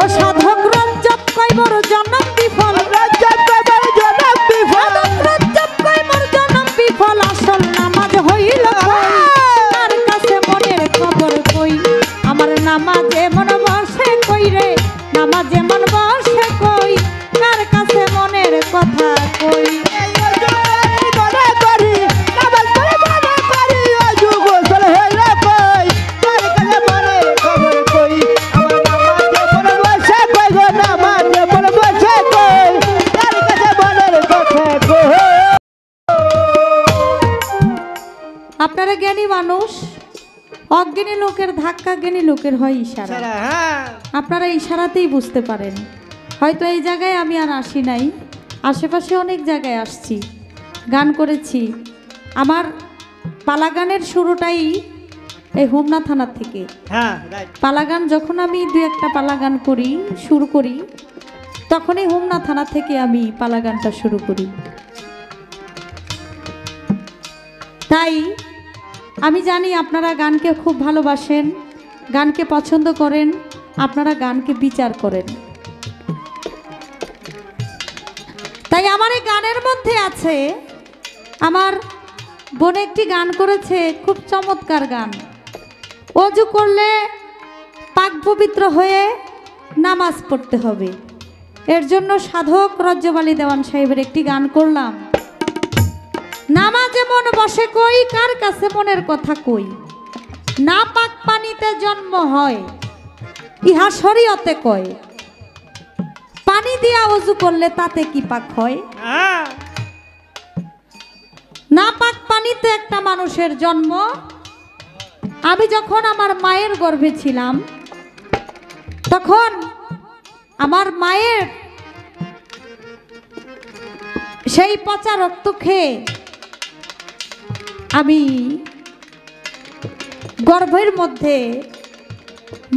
ও সাধক রঞ্জক কই মোর জনম বিফল, রঞ্জক কই মোর জনম বিফল, রঞ্জক কই মোর জনম বিফল, আসল নামাজ হইল কই, কার কাছে মনের খবর কই, আমার নামাজে মন বসে কই রে, নামাজে মন বসে কই, কার কাছে মনের কথা কই। আপনারা জ্ঞানী মানুষ, অজ্ঞানী লোকের ধাক্কা জ্ঞানী লোকের হয় ইশারা, আপনারা ইশারাতেই বুঝতে পারেন। হয়তো এই জায়গায় আমি আর আসি নাই, আশেপাশে অনেক জায়গায় আসছি, গান করেছি, আমার पालागानेर शुरूटाई हुमना थाना थेके पालागान जखन आमी दुई एकटा पालागान करी सुर करी तखनई हुमना थाना थेके आमी पालागानटा शुरू करी। ताई आमी जानी आपनारा गानके खूब भालोबाशेन, गानके पछंद करेन, आपनारा गानके विचार करेन। ताई आमार ए गानेर मध्ये आछे आमार बोन एकटी गान करेछे खूब चमत्कार गान। ओजू करले पाक पवित्र हये नामाज पढ़ते हबे, एर जोन्नो साधक रज्जबाली देवान साहेबेर एकटी गान करलाम। नामाजे मन बसे कोई कार काछे मनेर कथा कोई, ना पाक पानीते जन्म हय इहा शरीयते कय, पानी दिया ओजू करले ताते की पाक हय? ना पाक पानीते एकटा मानुषेर जन्म। आमी जखन आमार मायेर गर्भे छिलाम तखन आमार मायेर सेई पचा रक्त खेये आमी गर्भेर मध्धे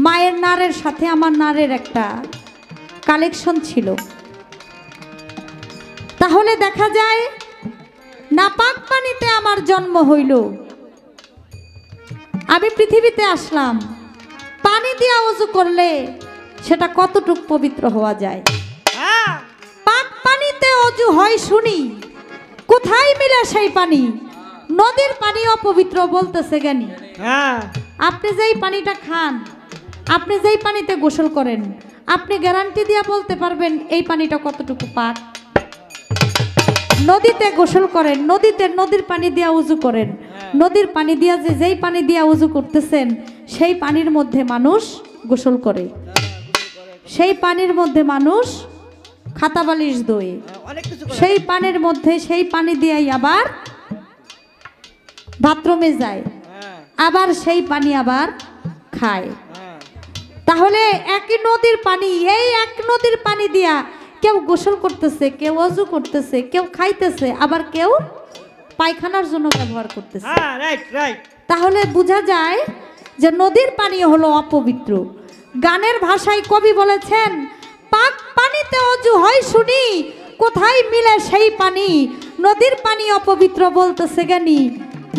मायेर नारेर साथे आमार नारेर एकटा कालेक्शन छिलो। ताहले देखा जाय नापाक पानीते आमार जन्म हइलो, आमी पृथिवीते आसलाम, पानी दिया ओजू करले सेटा कतटुक पवित्र हवा जाय। पाक पानीते ओजू हय शुनी, कोथाय मिले सेई पानी? नदीर पानी अपवित्र बोलतेछे केन? आपनि जेई पानीटा खान, आपनि जेई पानीते गोसल करेन, आपनि ग्यारांटी दिया बोलते पारबेन एई पानीटा कतटुकु पाक? नदीते गोसल करेन, नदीते नदीर पानी दिया उजू करेन, नदीर पानी दिया जेई पानी दिया उजू करतेछेन सेई पानीर मध्धे मानुष गोसल करे, सेई पानीर मध्धे मानुष खाता बालिश दोए, सेई पानीर मध्धे सेई पानी दियाई आबार बाथरूमे जाए, आबार सेई पानी आबार खाए। ताहले एकई नदीर पानी, एई एक नदीर पानी दिया केउ गोसल करतेछे, केउ ओजू करतेछे, केउ खाइतेछे, आबार केउ पायखानार जोन्नो व्यवहार करतेछे। हां राइट राइट। ताहले बोझा जाय जे नदीर पानी हलो अपवित्र। गानेर भाषाय कवि बोलेছেন पाक पानीते ओजू हय शुनी, कोथाय मिले सेई पानी? नदीर पानी अपवित्र बोलतेছে কেনি?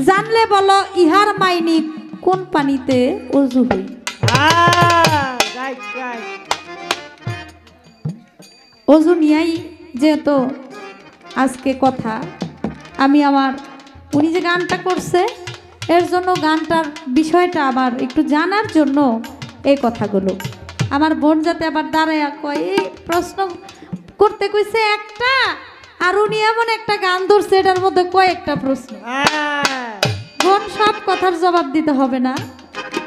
जानले बोलो इहार मायने कोन पानीते ओजू हय? हां राइट राइट। ओजू नियाई जेहेतु आज के कथा आमी आमार उनी जे गानटा करछे एर जोन्नो गानटार विषयटा आमार एकटु जानार जोन्नो ए कथागुलो। आमार बोन जाते आबार दाड़ाया कय ए प्रश्न करते कइছে एकटा आर उनी एमन एकटा गान धरছে एटार मধ্যে कयेकटा प्रश्न। बोन सब कथार जवाब दिते हबे ना,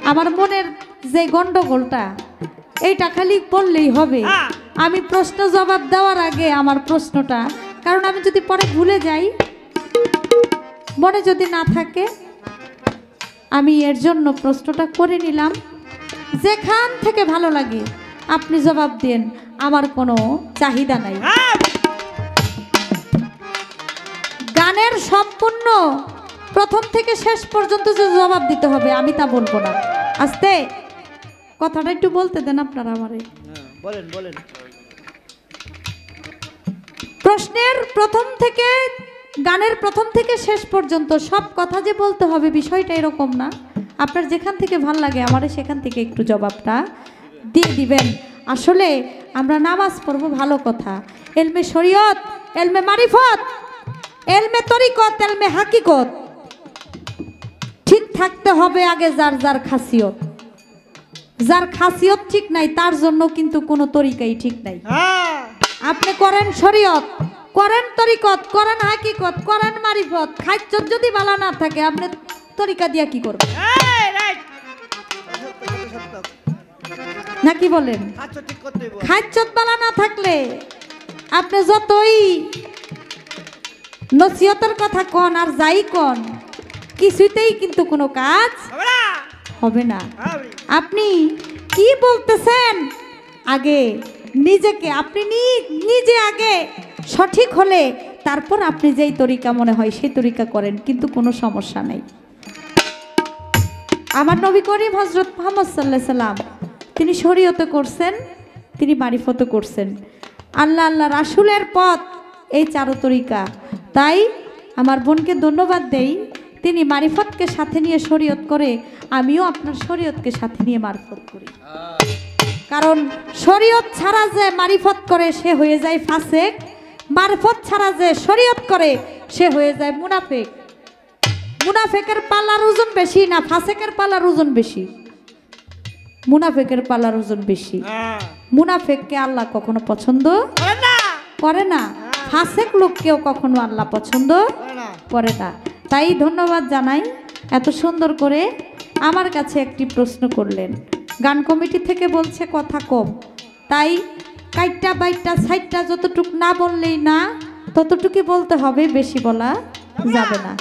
आमार मनेर जे गंडगोलटा एटा खाली बोललेई हबे। आमी प्रश्न जवाब देवार आगे आमार प्रश्नटा, कारण आमी जदि परे भूले जाई, मने जदि ना थाके, आमी एर जोन्नो प्रश्नटा करे निलाम। जेखान थेके भालो लागे आपनि जवाब देन, आमार कोनो चाहिदा नाई। गानेर सम्पूर्ण प्रथम थेके शेष पर्यन्त जे जवाब दिते हबे आमी ता बोलबो ना। आस्ते कथाटा एकटु बोलते देन आपनारा आमारे। बोलेन बोलेन। प्रश्नेर प्रथम थेके गानेर प्रथम थेके शेष पर्यन्त सब कथा जे बोलते हबे विषयटा एरकम ना, आपनार जेखान थेके भालो लागे आमारे सेखान थेके एकटु जवाबटा दिये दिबेन। आसले आमरा नामाज पढ़बो भालो कथा, एलमे शरियत, एलमे मारिफत, एलमे तरिकत, एलमे हकीकत ठीक थाकते हबे आगे जार जार खासियत। जार खासियत ठीक नाई तार जोन्नो किन्तु कोनो तरिकाई ठीक नाई। आपने करें शरियत, करें तरिकत, करें हकीकत, करें मारिफत, खाइजत जदि भालो ना थाके आपने तरिका दिया कि करबेन? ए राइट ना कि बोलेन? अच्छा ठीक करतेই বল। खाइजत ভালো না থাকলে আপনি যতই নসিহতের কথা কোন আর যাই কোন কিছুতেই কিন্তু কোনো কাজ হবে না। হবে না। আপনি কি বলতেছেন আগে নিজেকে, আপনি নিজে আগে সঠিক হলে তারপর আপনি যেই তরিকা মনে হয় সেই তরিকা করেন, কিন্তু কোনো সমস্যা নেই। আমার নবী করিম হযরত মুহাম্মদ সাল্লাল্লাহু আলাইহি সাল্লাম তিনি শরীয়ত করছেন, তিনি মারিফত করছেন, আল্লাহ আল্লাহ রাসূলের পথ এই চারো তরিকা। তাই আমার বোনকে ধন্যবাদ দেই, তিনি মারিফতকে সাথে নিয়ে শরীয়ত করে, আমিও আপনার শরীয়তকে সাথে নিয়ে মারিফত করি। কারণ শরীয়ত ছাড়া যে মারিফত করে সে হয়ে যায় ফাসেক, মারিফত ছাড়া যে শরীয়ত করে সে হয়ে যায় মুনাফেক। মুনাফেকের পাল্লার ওজন বেশি না ফাসেকের পাল্লার ওজন বেশি? মুনাফেকের পাল্লার ওজন বেশি। মুনাফেককে আল্লাহ কখনো পছন্দ করে না, ফাসেক লোককেও কখনো আল্লাহ পছন্দ করে না। তাই ধন্যবাদ জানাই, এত সুন্দর করে আমার কাছে একটি প্রশ্ন করলেন। গান কমিটি থেকে বলছে কথা কম, তাই কাইটটা বাইটটা সাইটটা যতটুক না বললেই না ততটুকুই বলতে হবে, বেশি বলা যাবে না।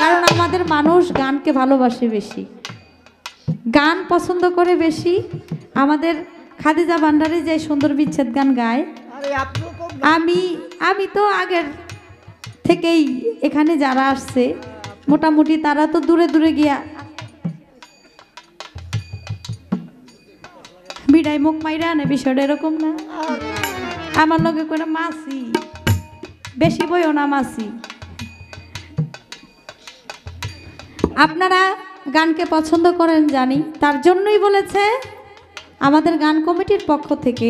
কারণ আমাদের মানুষ গানকে ভালোবাসে বেশি, গান পছন্দ করে বেশি। আমাদের খাদিজা ভান্ডারী যে সুন্দর বিচ্ছেদ গান গায়, আমি তো আগের থেকেই এখানে যারা আসছে মোটামুটি তারা তো দূরে দূরে গিয়া বিড়াই মুখ মাইরা আনে, বিষয়টা এরকম না। আমার লগে করে মাসি বেশি বইও না মাসি। আপনারা গানকে পছন্দ করেন জানি, তার জন্যই বলেছে আমাদের গান কমিটির পক্ষ থেকে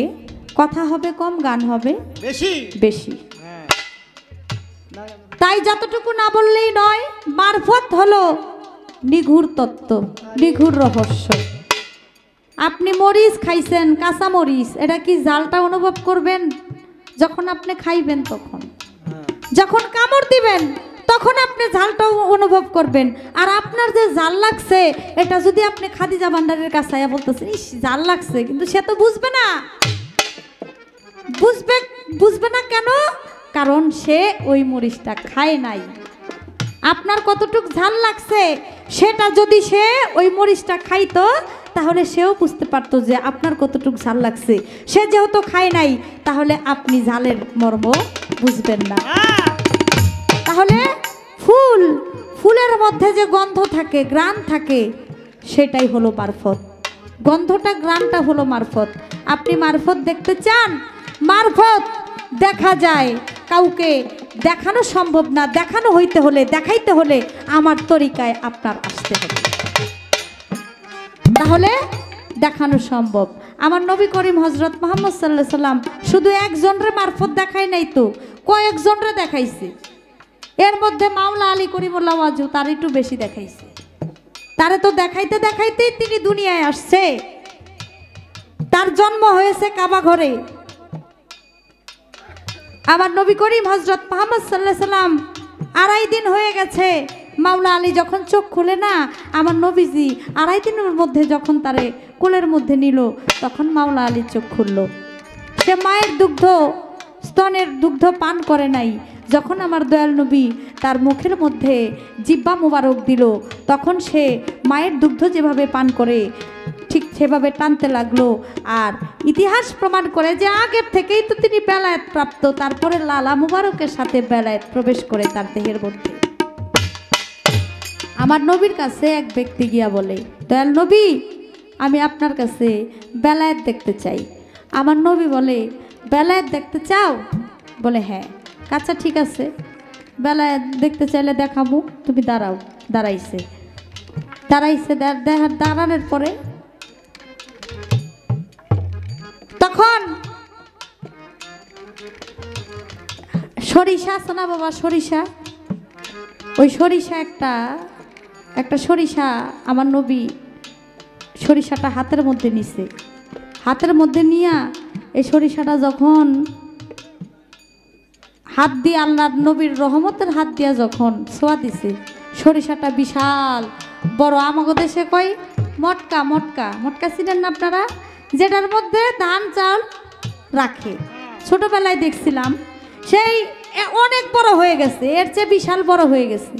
কথা হবে কম, গান হবে বেশি। তাই যতটুকু না বললেই নয়। মারফত হলো নিঘুর তত্ত্ব, নিঘুর রহস্য। আপনি মরিচ খাইছেন, কাঁচা মরিচ, এটা কি জালটা অনুভব করবেন যখন আপনি খাইবেন? তখন যখন কামড় দিবেন তখন আপনি ঝালটাও অনুভব করবেন। আর আপনার যে জাল লাগছে এটা যদি আপনি খাদিজা ভান্ডারের কাছে আয়া বলতেছেন ইস জাল লাগছে, কিন্তু সে তো বুঝবে না। বুঝবে না কেন? কারণ সে ওই মরিচটা খায় নাই। আপনার কতটুক ঝাল লাগছে সেটা যদি সে ওই মরিচটা খাইতো তাহলে সেও বুঝতে পারতো যে আপনার কতটুক ঝাল লাগছে। সে যেহেতু খায় নাই তাহলে আপনি ঝালের মর্ম বুঝবেন না। তাহলে ফুলের মধ্যে যে গন্ধ থাকে, গ্রাম থাকে, সেটাই হলো মারফত। গন্ধটা গ্রামটা হলো মারফত। আপনি মারফত দেখতে চান, মারফত দেখা যায়, কাউকে দেখানো সম্ভব না। দেখানো হইতে হলে, দেখাইতে হলে আমার তরিকায় আপনার আসতে হবে, তাহলে দেখানো সম্ভব। আমার নবী করিম হজরত মুহাম্মদ সাল্লাল্লাহু আলাইহি সাল্লাম শুধু একজনরে মারফত দেখায় নাই তো, কয়েকজনরে দেখাইছে। এর মধ্যে মাওলা আলী করিমুল্লাহ ওয়াজু তার একটু বেশি দেখাইছে। তারে তো দেখাইতে দেখাইতেই তিনি দুনিয়ায় আসছে। তার জন্ম হয়েছে কাবা ঘরে। আবার নবী করিম হজরত মুহাম্মদ সাল্লাল্লাহু আলাইহি সাল্লাম 2.5 দিন হয়ে গেছে। মাওলা আলী যখন চোখ খুলে না, আমার নবীজি 2.5 দিনের মধ্যে যখন তারে কোলের মধ্যে নিল তখন মাওলা আলী চোখ খুলল। সে মায়ের দুগ্ধ, স্তনের দুগ্ধ পান করে নাই। যখন আমার দয়াল নবী তার মুখের মধ্যে জিব্বা মোবারক দিল তখন সে মায়ের দুগ্ধ যেভাবে পান করে ঠিক সেভাবে টানতে লাগলো। আর ইতিহাস প্রমাণ করে যে আগের থেকেই তো তিনি বেলায়েত প্রাপ্ত। তারপরে লালা মোবারকের সাথে বেলায়েত প্রবেশ করে তার দেহের মধ্যে। আমার নবীর কাছে এক ব্যক্তি গিয়া বলে, দয়াল নবী আমি আপনার কাছে বেলায়েত দেখতে চাই। আমার নবী বলে, বেলায়েত দেখতে চাও? বলে হ্যাঁ। আচ্ছা ঠিক আছে, বেলায়েত দেখতে চাইলে দেখাবো, তুমি দাঁড়াও। দাঁড়াইছে দাঁড়ানোর পরে তখন সরিষা আছে না বাবা, সরিষা, ওই সরিষা একটা সরিষা, আমার নবী সরিষাটা হাতের মধ্যে নিছে। হাতের মধ্যে নিয়া এই সরিষাটা যখন হাত দিয়ে, আল্লাহর নবীর রহমতের হাত দিয়া যখন ছোঁয়া দিছে, সরিষাটা বিশাল বড়। আমাদের দেশে কই মটকা, মটকা ছিলেন না আপনারা, যেটার মধ্যে ধান চাল রাখে? ছোটবেলায় দেখছিলাম। সেই অনেক বড় হয়ে গেছে, এর চেয়ে বিশাল বড় হয়ে গেছে।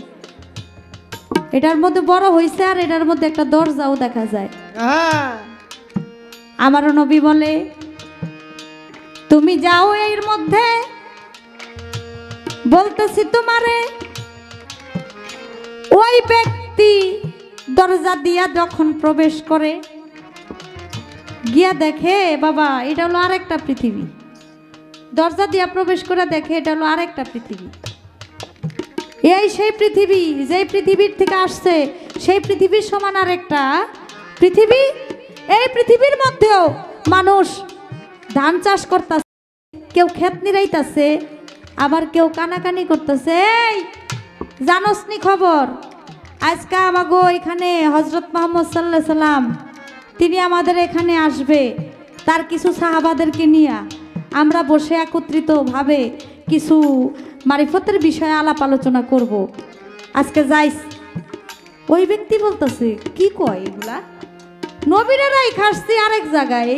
এটার মধ্যে বড় হয়েছে, আর এটার মধ্যে একটা দরজাও দেখা যায়। আমারও নবী বলে, তুমি যাও এর মধ্যে बोलतेছি তোমারে ওই ব্যক্তি दरजा दिया যখন प्रवेश करे गिया देखे बाबा এটা হলো আরেকটা পৃথিবী। दरजा दिया प्रवेश করে देखे এটা হলো আরেকটা পৃথিবী। এই সেই পৃথিবী যে পৃথিবীর থেকে আসছে সেই পৃথিবীর সমান আরেকটা পৃথিবী। এই পৃথিবীর মধ্যেও মানুষ ধান চাষ করতেছে, কেউ ক্ষেত নিরাইতেছে, আবার কেউ কানাকানি করতেছে। জানোসনি খবর আজকে আমাগো এখানে হযরত মুহাম্মদ সাল্লাল্লাহু আলাইহি সাল্লাম তিনি আমাদের এখানে আসবে, তার কিছু সাহাবাদেরকে নিয়ে আমরা বসে একত্রিতভাবে কিছু মারিফতের বিষয়ে আলাপ আলোচনা করব। আজকে যাইস ওই ব্যক্তি বলতেছে কি কয় এগুলা, নবীরাই খাসছি আরেক জায়গায়,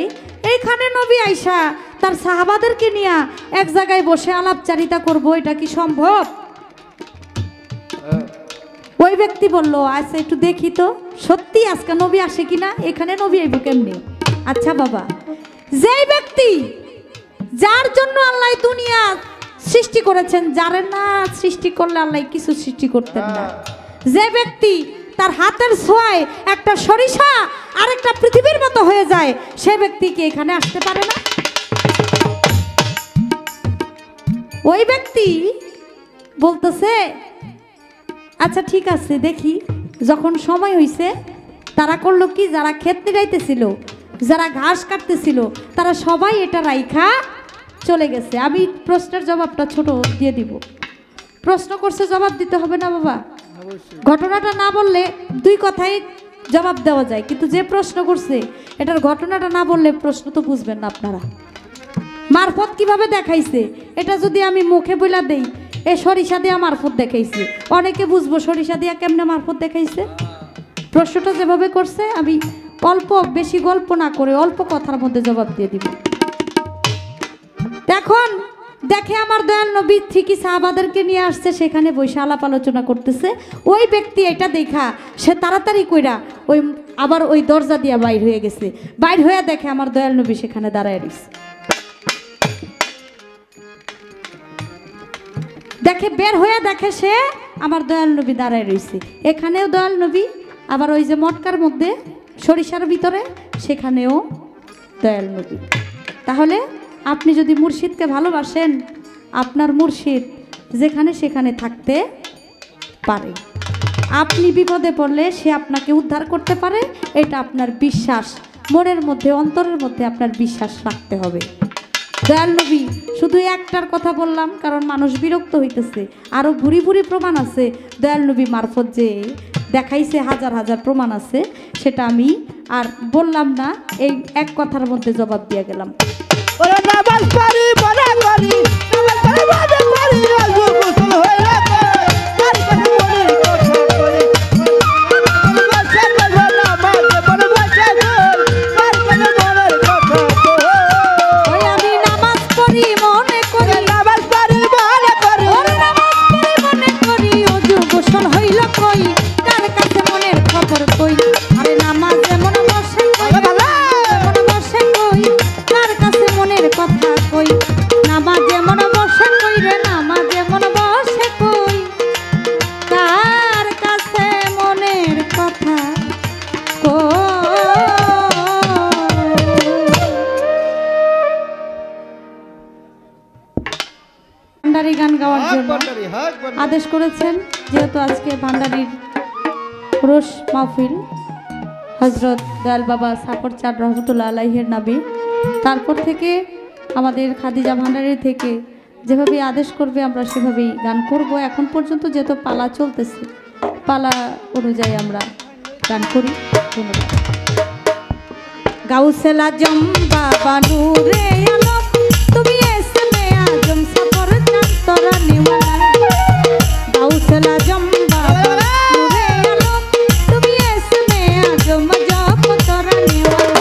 এইখানে নবী আইসা তার সাহাবাদেরকে নিয়ে এক জায়গায় বসে আলাপচারিতা করব, এটা কি সম্ভব? ওই ব্যক্তি বলল আচ্ছা একটু দেখি তো সত্যি আজকে নবী আসে কিনা, এখানে নবী আইব কেমনে। আচ্ছা বাবা, যেই ব্যক্তি যার জন্য আল্লাহ দুনিয়া সৃষ্টি করেছেন, যারে না সৃষ্টি করলে আল্লাহ কিছু সৃষ্টি করতেন না, যে ব্যক্তি তার হাতের ছোঁয়ায় একটা সরিষা আর একটা পৃথিবীর মতো হয়ে যায়, সে ব্যক্তি কি এখানে আসতে পারে না? ওই ব্যক্তি বলতেছে আচ্ছা ঠিক আছে দেখি। যখন সময় হইছে তারা করলো কি, যারা ক্ষেত নিড়াইতেছিল, যারা ঘাস কাটতেছিল, তারা সবাই এটা রাইখা চলে গেছে। আমি প্রশ্নের জবাবটা ছোট দিয়ে দিব। প্রশ্ন করছে জবাব দিতে হবে না বাবা, ঘটনাটা না বললে দুই কথাই জবাব দেওয়া যায়, কিন্তু যে প্রশ্ন করছে এটার ঘটনাটা না বললে প্রশ্ন তো বুঝবেন না আপনারা। মারফত কিভাবে দেখাইছে এটা যদি আমি মুখে বইলা দেই, এ সরিষা দিয়া মারফত দেখাইছে, অনেকে বুঝবো সরিষা দিয়া কেমনে মারফত দেখাইছে। প্রশ্নটা যেভাবে করছে আমি অল্প বেশি গল্প না করে অল্প কথার মধ্যে জবাব দিয়ে দিব। এখন দেখে আমার দয়াল নবী ঠিকই সাহাবাদেরকে নিয়ে আসছে, সেখানে বসে আলাপ আলোচনা করতেছে। ওই ব্যক্তি এটা দেখা সে তাড়াতাড়ি কইরা ওই আবার ওই দরজা দিয়া বাইর হয়ে গেছে। বাইর হয়ে দেখে আমার দয়াল নবী সেখানে দাঁড়ায় রইছে। দেখে বের হয়ে দেখে সে আমার দয়াল নবী দাঁড়ায় রইছে। এখানেও দয়াল নবী, আবার ওই যে মটকার মধ্যে সরিষার ভিতরে সেখানেও দয়াল নবী। তাহলে আপনি যদি মুর্শিদকে ভালোবাসেন, আপনার মুর্শিদ যেখানে সেখানে থাকতে পারে, আপনি বিপদে পড়লে সে আপনাকে উদ্ধার করতে পারে, এটা আপনার বিশ্বাস। মনের মধ্যে অন্তরের মধ্যে আপনার বিশ্বাস রাখতে হবে। দয়াল নবী শুধু একটার কথা বললাম কারণ মানুষ বিরক্ত হইতেছে, আরও ভুরি ভুরি প্রমাণ আছে দয়াল নবী মারফত যে দেখাইছে, হাজার হাজার প্রমাণ আছে, সেটা আমি আর বললাম না, এই এক কথার মধ্যে জবাব দিয়ে গেলাম। ওরে নামাজ পড়ি বড়া করি নামাজ পড়ি বড়া করি আলু গোসল হই রে পারি পারি মনের কথা করে নামাজ পড়ি নামাজ পড়ি বাঁচা গল পারি পারি মনের কথা কই ওই আমি নামাজ পড়ি মনে করি নামাজ পড়ি বড়া করি ওরে নামাজ পড়ি মনে করি আলু গোসল হইল কই কার কাছে মনের খবর কই আরে নামাজ এমন বসে কথা কই নামাজে মন বসে কই রে নামাজে মন বসে কই তার কাছে মনের কথা ভান্ডারি গান গাওয়ার জন্য আদেশ করেছেন। যেহেতু আজকে ভান্ডারির রোশ মাহফিল হযরত দয়াল বাবা সাফরচাঁদ রহমতুল্লাহ আলাইহির নামে, তারপর থেকে আমাদের খাদিজা ভান্ডারি থেকে যেভাবে আদেশ করবে আমরা সেভাবেই গান করব। এখন পর্যন্ত যেহেতু পালা চলতেছে, পালা অনুযায়ী আমরা গান করি। গাউসেলা জম বাবা নূরে আলম তুমি এসমে আজম সাফরচাঁদ তোরা নিওয়ালা গাউসেলা জম বাবা নূরে আলম তুমি এসমে আজম জপ তোরা নিওয়ালা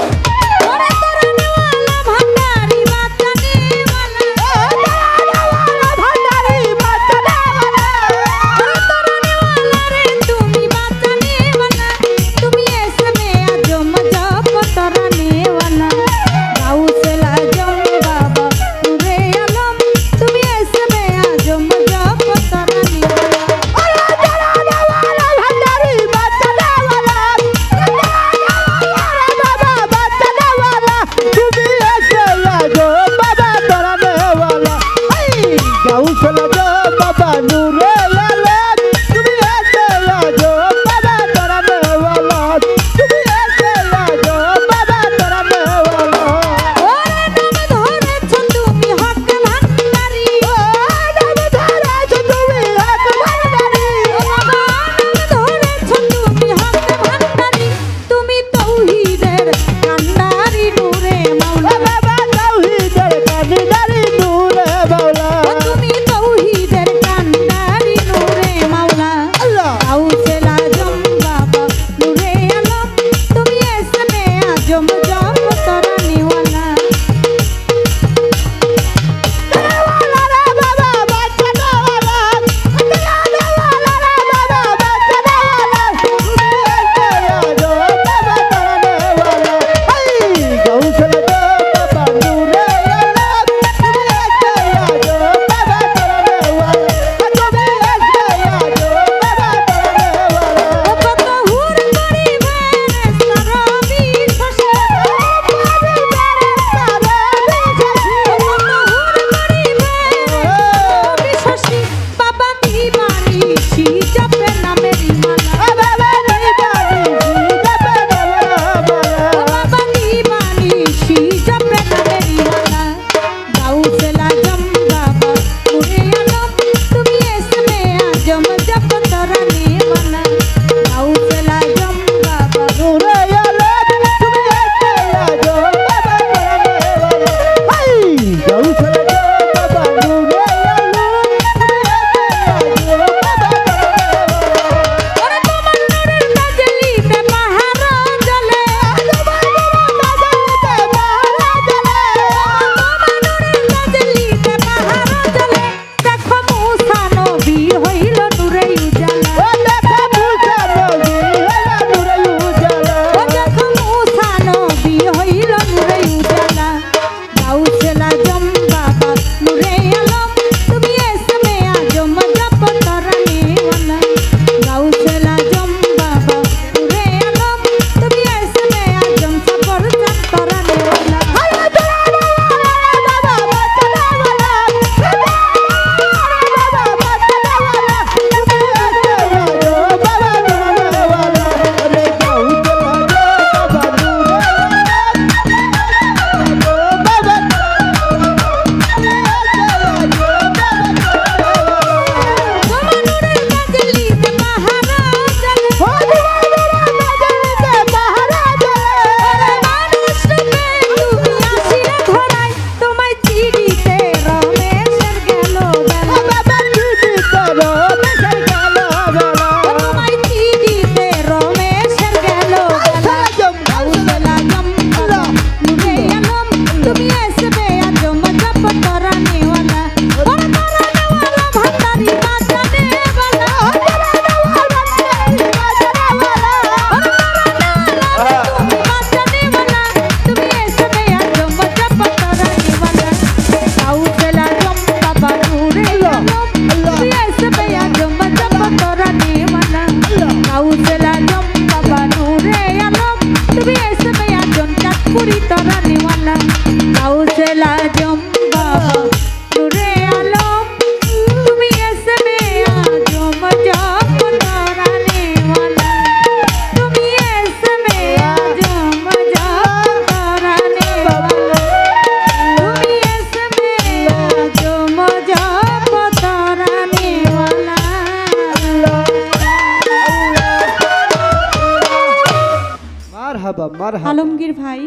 आलमगीर भाई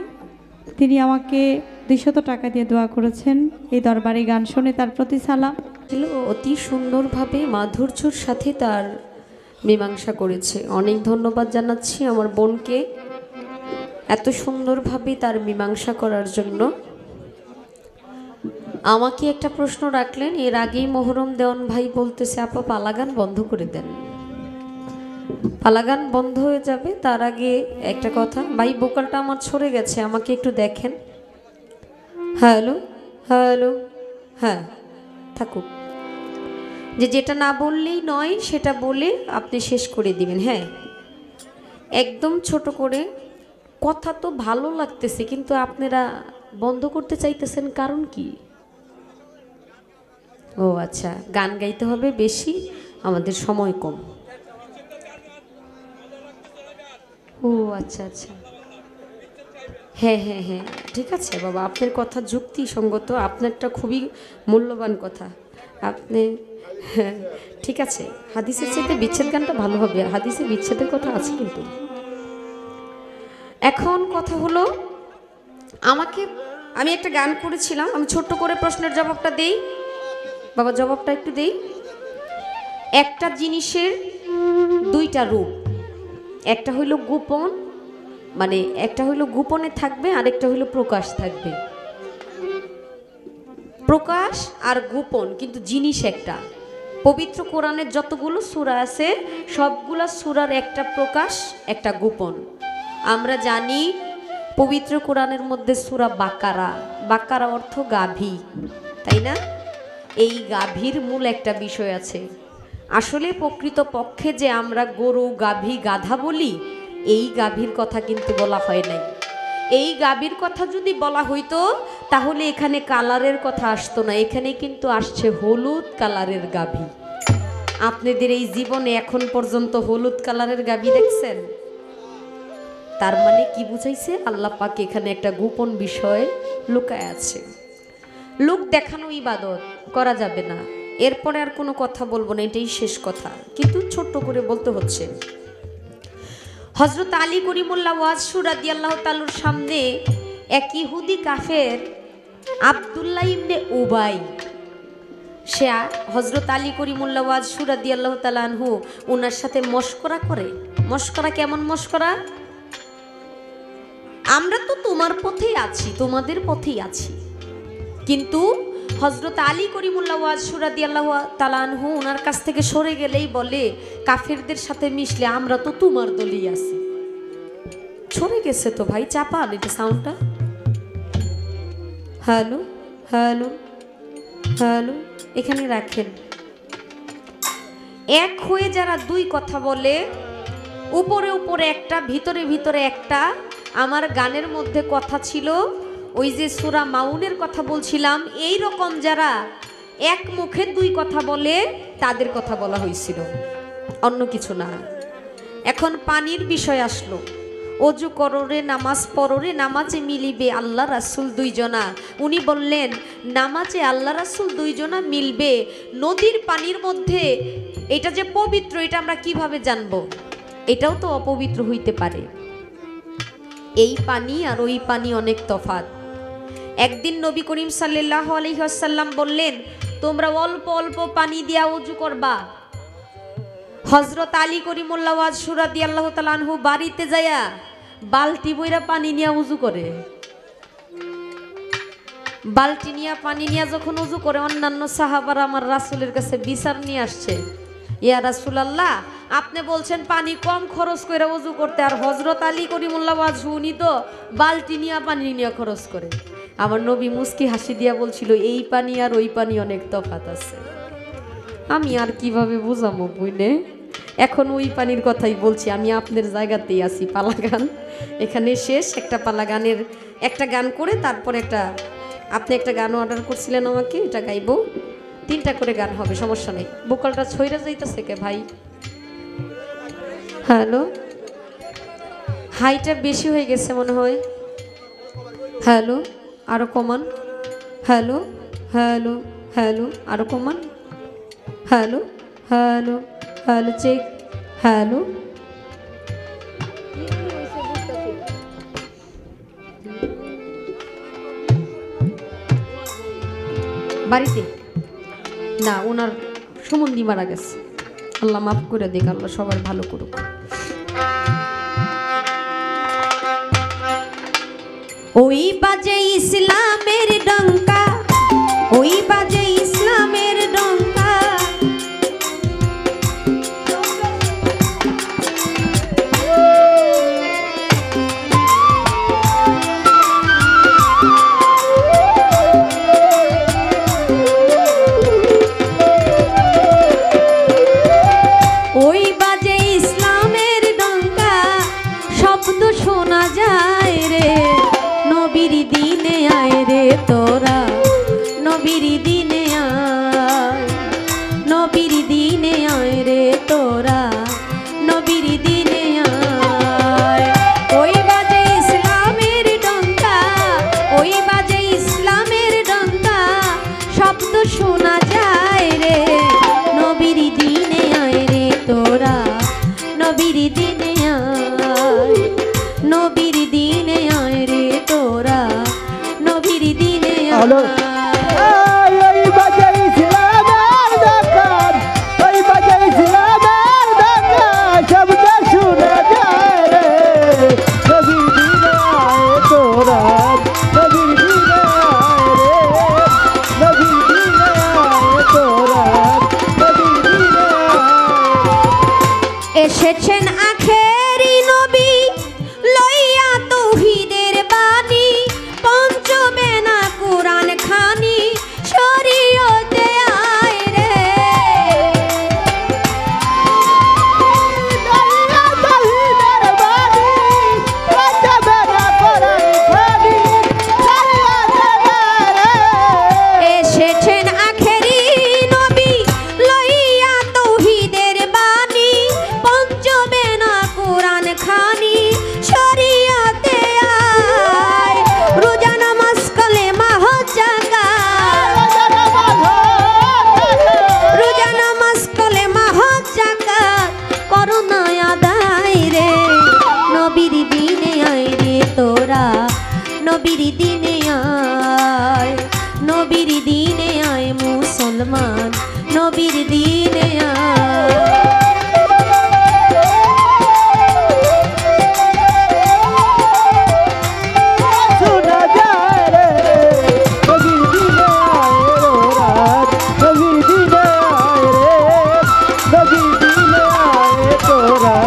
तिनी आमाके 200 टाका दिए दुआ करेछेन ए दरबारे गान शुने तार प्रति सालाम अति सुंदर भावे माधुर्यर साथे तार मीमांसा करेछे। अनेक धन्यवाद जानाच्छि आमार बोनके एत सुंदर भावे तार मीमांसा करार जन्य। আমাকে একটা প্রশ্ন রাখলেন এর আগেই মোহরম দেওয়ান ভাই বলতেছে আপা পালাগান বন্ধ করে দেন, পালাগান বন্ধ হয়ে যাবে। তার আগে একটা কথা, ভাই ভোকালটা আমার ছড়ে গেছে, আমাকে একটু দেখেন। হ্যালো হ্যালো, হ্যাঁ থাকুক, যে যেটা না বললেই নয় সেটা বলে আপনি শেষ করে দিবেন। হ্যাঁ একদম ছোট করে কথা, তো ভালো লাগতেছে কিন্তু আপনারা বন্ধ করতে চাইতেছেন কারণ কি? ও আচ্ছা, গান গাইতে হবে বেশি, আমাদের সময় কম। ও আচ্ছা আচ্ছা, হ্যাঁ হ্যাঁ হ্যাঁ ঠিক আছে বাবা, আপনার কথা যুক্তি সঙ্গত, আপনারটা খুবই মূল্যবান কথা আপনি। হ্যাঁ ঠিক আছে, হাদিসের চাইতে বিচ্ছেদ গানটা ভালো হবে, হাদিসে বিচ্ছেদের কথা আছে। কিন্তু এখন কথা হলো আমাকে, আমি একটা গান করেছিলাম, আমি ছোট্ট করে প্রশ্নের জবাবটা দেই বাবা, জবাবটা একটু দেই। একটা জিনিসের দুইটা রূপ, একটা হইল গোপন, মানে একটা হইল গোপনে থাকবে আর একটা হইল প্রকাশ থাকবে। প্রকাশ আর গোপন কিন্তু জিনিস একটা। পবিত্র কোরআনের যতগুলো সূরা আছে সবগুলা সূরার একটা প্রকাশ একটা গোপন। আমরা জানি পবিত্র কোরআনের মধ্যে সূরা বাকারা, বাকারা অর্থ গাভী, তাই না? এই গাভীর মূল একটা বিষয় আছে। আসলে প্রকৃত পক্ষে যে আমরা গরু, গাভী, গাধা বলি, এই গাভীর কথা কিন্তু বলা হয় নাই। এই গাভীর কথা যদি বলা হইতো তাহলে এখানে কালারের কথা আসতো না, এখানে কিন্তু আসছে হলুদ কালারের গাভী। আপনাদের এই জীবনে এখন পর্যন্ত হলুদ কালারের গাভী দেখছেন? তার মানে কি বুঝাইছে? আল্লাহ পাক এখানে একটা গোপন বিষয় লুকায় আছে। লোক দেখানো ইবাদত করা যাবে না। এরপরে আর কোনো কথা বলবো না, এটাই শেষ কথা, কিন্তু ছোট্ট করে বলতে হচ্ছে। হযরত আলী করিমুল্লাহ ওয়াজহু রাদিয়াল্লাহু তাআলার সামনে এক ইহুদি কাফের আব্দুল্লাহ ইবনে উবাই, সে হযরত আলী করিমুল্লাহ ওয়াজহু রাদিয়াল্লাহু তাআলা আনহু ওনার সাথে মস্করা করে। মস্করা কেমন মস্করা? আমরা তো তোমার পথেই আছি, তোমাদের পথেই আছি, কিন্তু হযরত আলী করিমুল্লাহ ওয়াজহু রাদিয়াল্লাহু তাআলা আনহু ওনার কাছ থেকে সরে গেলেই বলে কাফেরদের সাথে মিশলে আমরা তো তোমার দলেই আছি। সরে গেছে তো ভাই, চাপা এটা সাউন্ডটা। হ্যালো হ্যালো হ্যালো এখানে রাখেন। এক হয়ে যারা দুই কথা বলে, উপরে উপরে একটা, ভিতরে ভিতরে একটা। আমার গানের মধ্যে কথা ছিল ওই যে সূরা মাউনের কথা বলছিলাম, এই রকম যারা এক মুখে দুই কথা বলে তাদের কথা বলা হয়েছিল, অন্য কিছু না। এখন পানির বিষয় আসলো। ওযু কররে, নামাজ পড়রে, নামাজে মিলিবে আল্লাহ রাসূল দুইজনা। উনি বললেন নামাজে আল্লাহ রাসূল দুইজনা মিলবে নদীর পানির মধ্যে, এটা যে পবিত্র এটা আমরা কিভাবে জানবো? এটাও তো অপবিত্র হইতে পারে। এই পানি আর ওই পানি অনেক তফাৎ। একদিন নবী করিম সাল্লাল্লাহু আলাইহি ওয়াসাল্লাম বললেন তোমরা অল্প অল্প পানি দিয়া ওযু করবা। হযরত আলী করিমুল্লাহ ওয়াজহু রাদিয়াল্লাহু তাআলা আনহু বাড়িতে যায়া বালতি বইরা পানি নিয়া ওযু করে। বালতি নিয়া পানি নিয়া যখন ওযু করে, অন্যান্য সাহাবারা আমার রাসূলের কাছে বিচার নিয়ে আসছে, ইয়া রাসূলুল্লাহ আপনি বলছেন পানি কম খরচ করে ওযু করতে, আর হযরত আলী করিমুল্লাহ ওয়াজহু উনি তো বালতি নিয়া পানি নিয়া খরচ করে। আমার নবী মুস্কি হাসি দিয়া বলছিল এই পানি আর ওই পানি অনেক তফাৎ আছে। আমি আর কিভাবে বোঝাবো বুঝলে? এখন ওই পানির কথাই বলছি, আমি আপনার জায়গাতেই আছি। পালাগান এখানে শেষ। একটা পালাগানের একটা গান করে তারপর একটা, আপনি একটা গান অর্ডার করছিলেন আমাকে, এটা গাইবো। তিনটা করে গান হবে, সমস্যা নেই। বোকালটা ছইরা যাইতেছে কে ভাই? হ্যালো, হাইটা বেশি হয়ে গেছে মনে হয়। হ্যালো আরও কমান। হ্যালো হ্যালো হ্যালো আরও কমান। Hello hello hello check. Hello বাড়িতে না ওনার সম্বন্ধী মারা গেছে। আল্লাহ মাফ করে দিক, আল্লাহ সবার ভালো করুক। ওই বাজে ইসলামের ডঙ্কা, ওই বাজে ইসলামের ডঙ্কা, ওই বাজে ইসলামের ডঙ্কা, শব্দ শোনা যায় রে নবীর দিনে আয় রে তোরা, নবীর দিনে আয়, নবীর দিনে আয় রে তোরা, নবীর দিনে আয়। ওই বাজে ইসলামের ডঙ্কা, ওই বাজে ইসলামের ডঙ্কা, শব্দ শোনা যায় রে নবীর দিনে আয় রে তোরা, নবীর দিনে আয়, নবীর দিনে আয় রে তোরা, নবীর দিনে আয়। এসেছেন আখেরি নবী লইয়া তৌহিদের বাণী, পঞ্চমে না কুরআন খানি শরীয়তে আয় রে, এসেছেন আখেরি নবী লইয়া তৌহিদের বাণী, পঞ্চমে না কুরআন খানি শরীয়তে আয়। রোজা নামাজ কালেমা হজ যাকাত, রোজা নামাজ কালেমা হজ যাকাত, করো না আদায় রে নবীর দিনে আয় রে তোরা, নবীর দিনে আয়, নবীর দিনে আয় মুসলমান, নবীর দিনে আয়। ধরা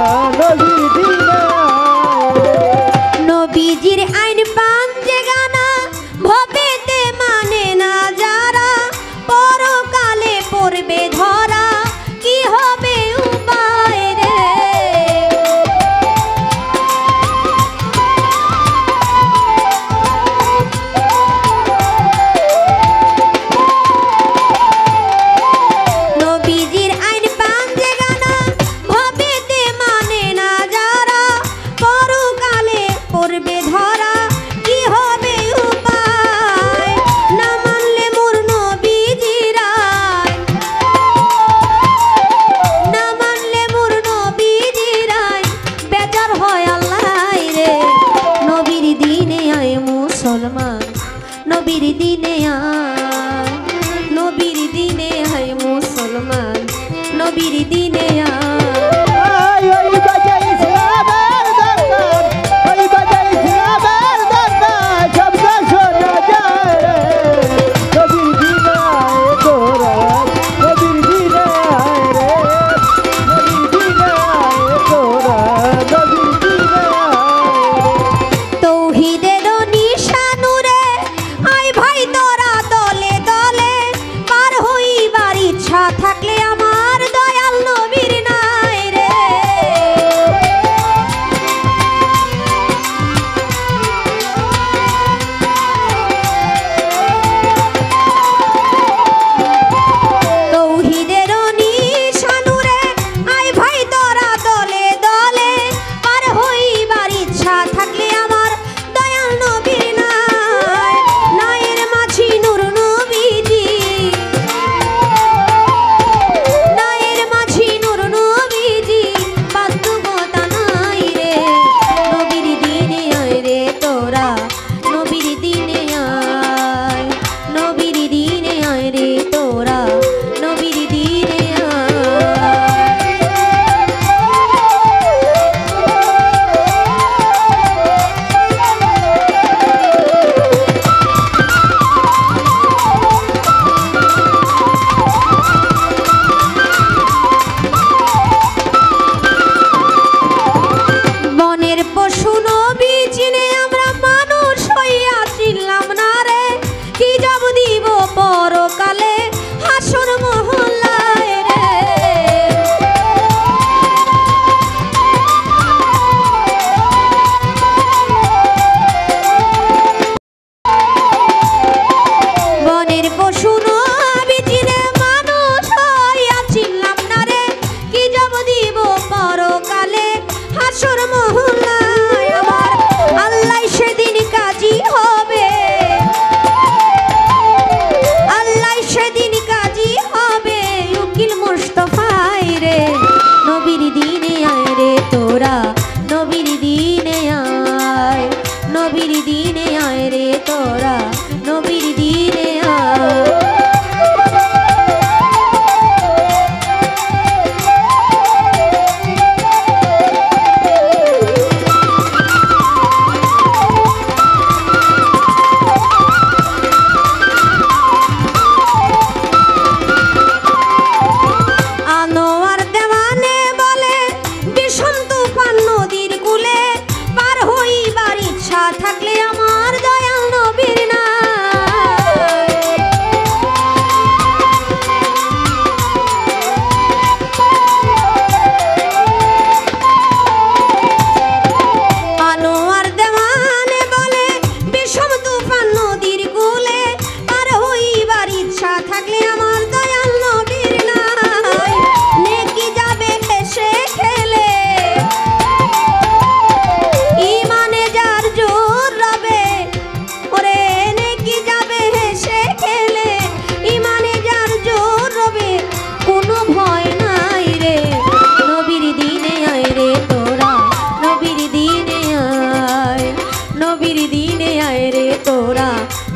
तोरा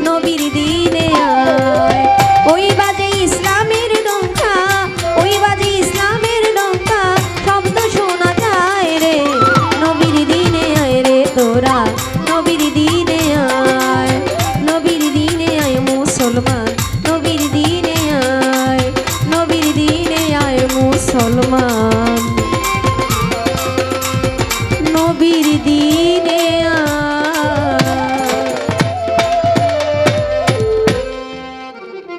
नबीर दीने आय ओई बाजे इस्लामेर डंका ओई बाजे इस्लामेर डंका शब्द शोना जाय रे नबीर दीने आय रे तोरा नबीर दीने आय नबीर दीने आय मुसलमान नबीर दीने आय मुसलमान।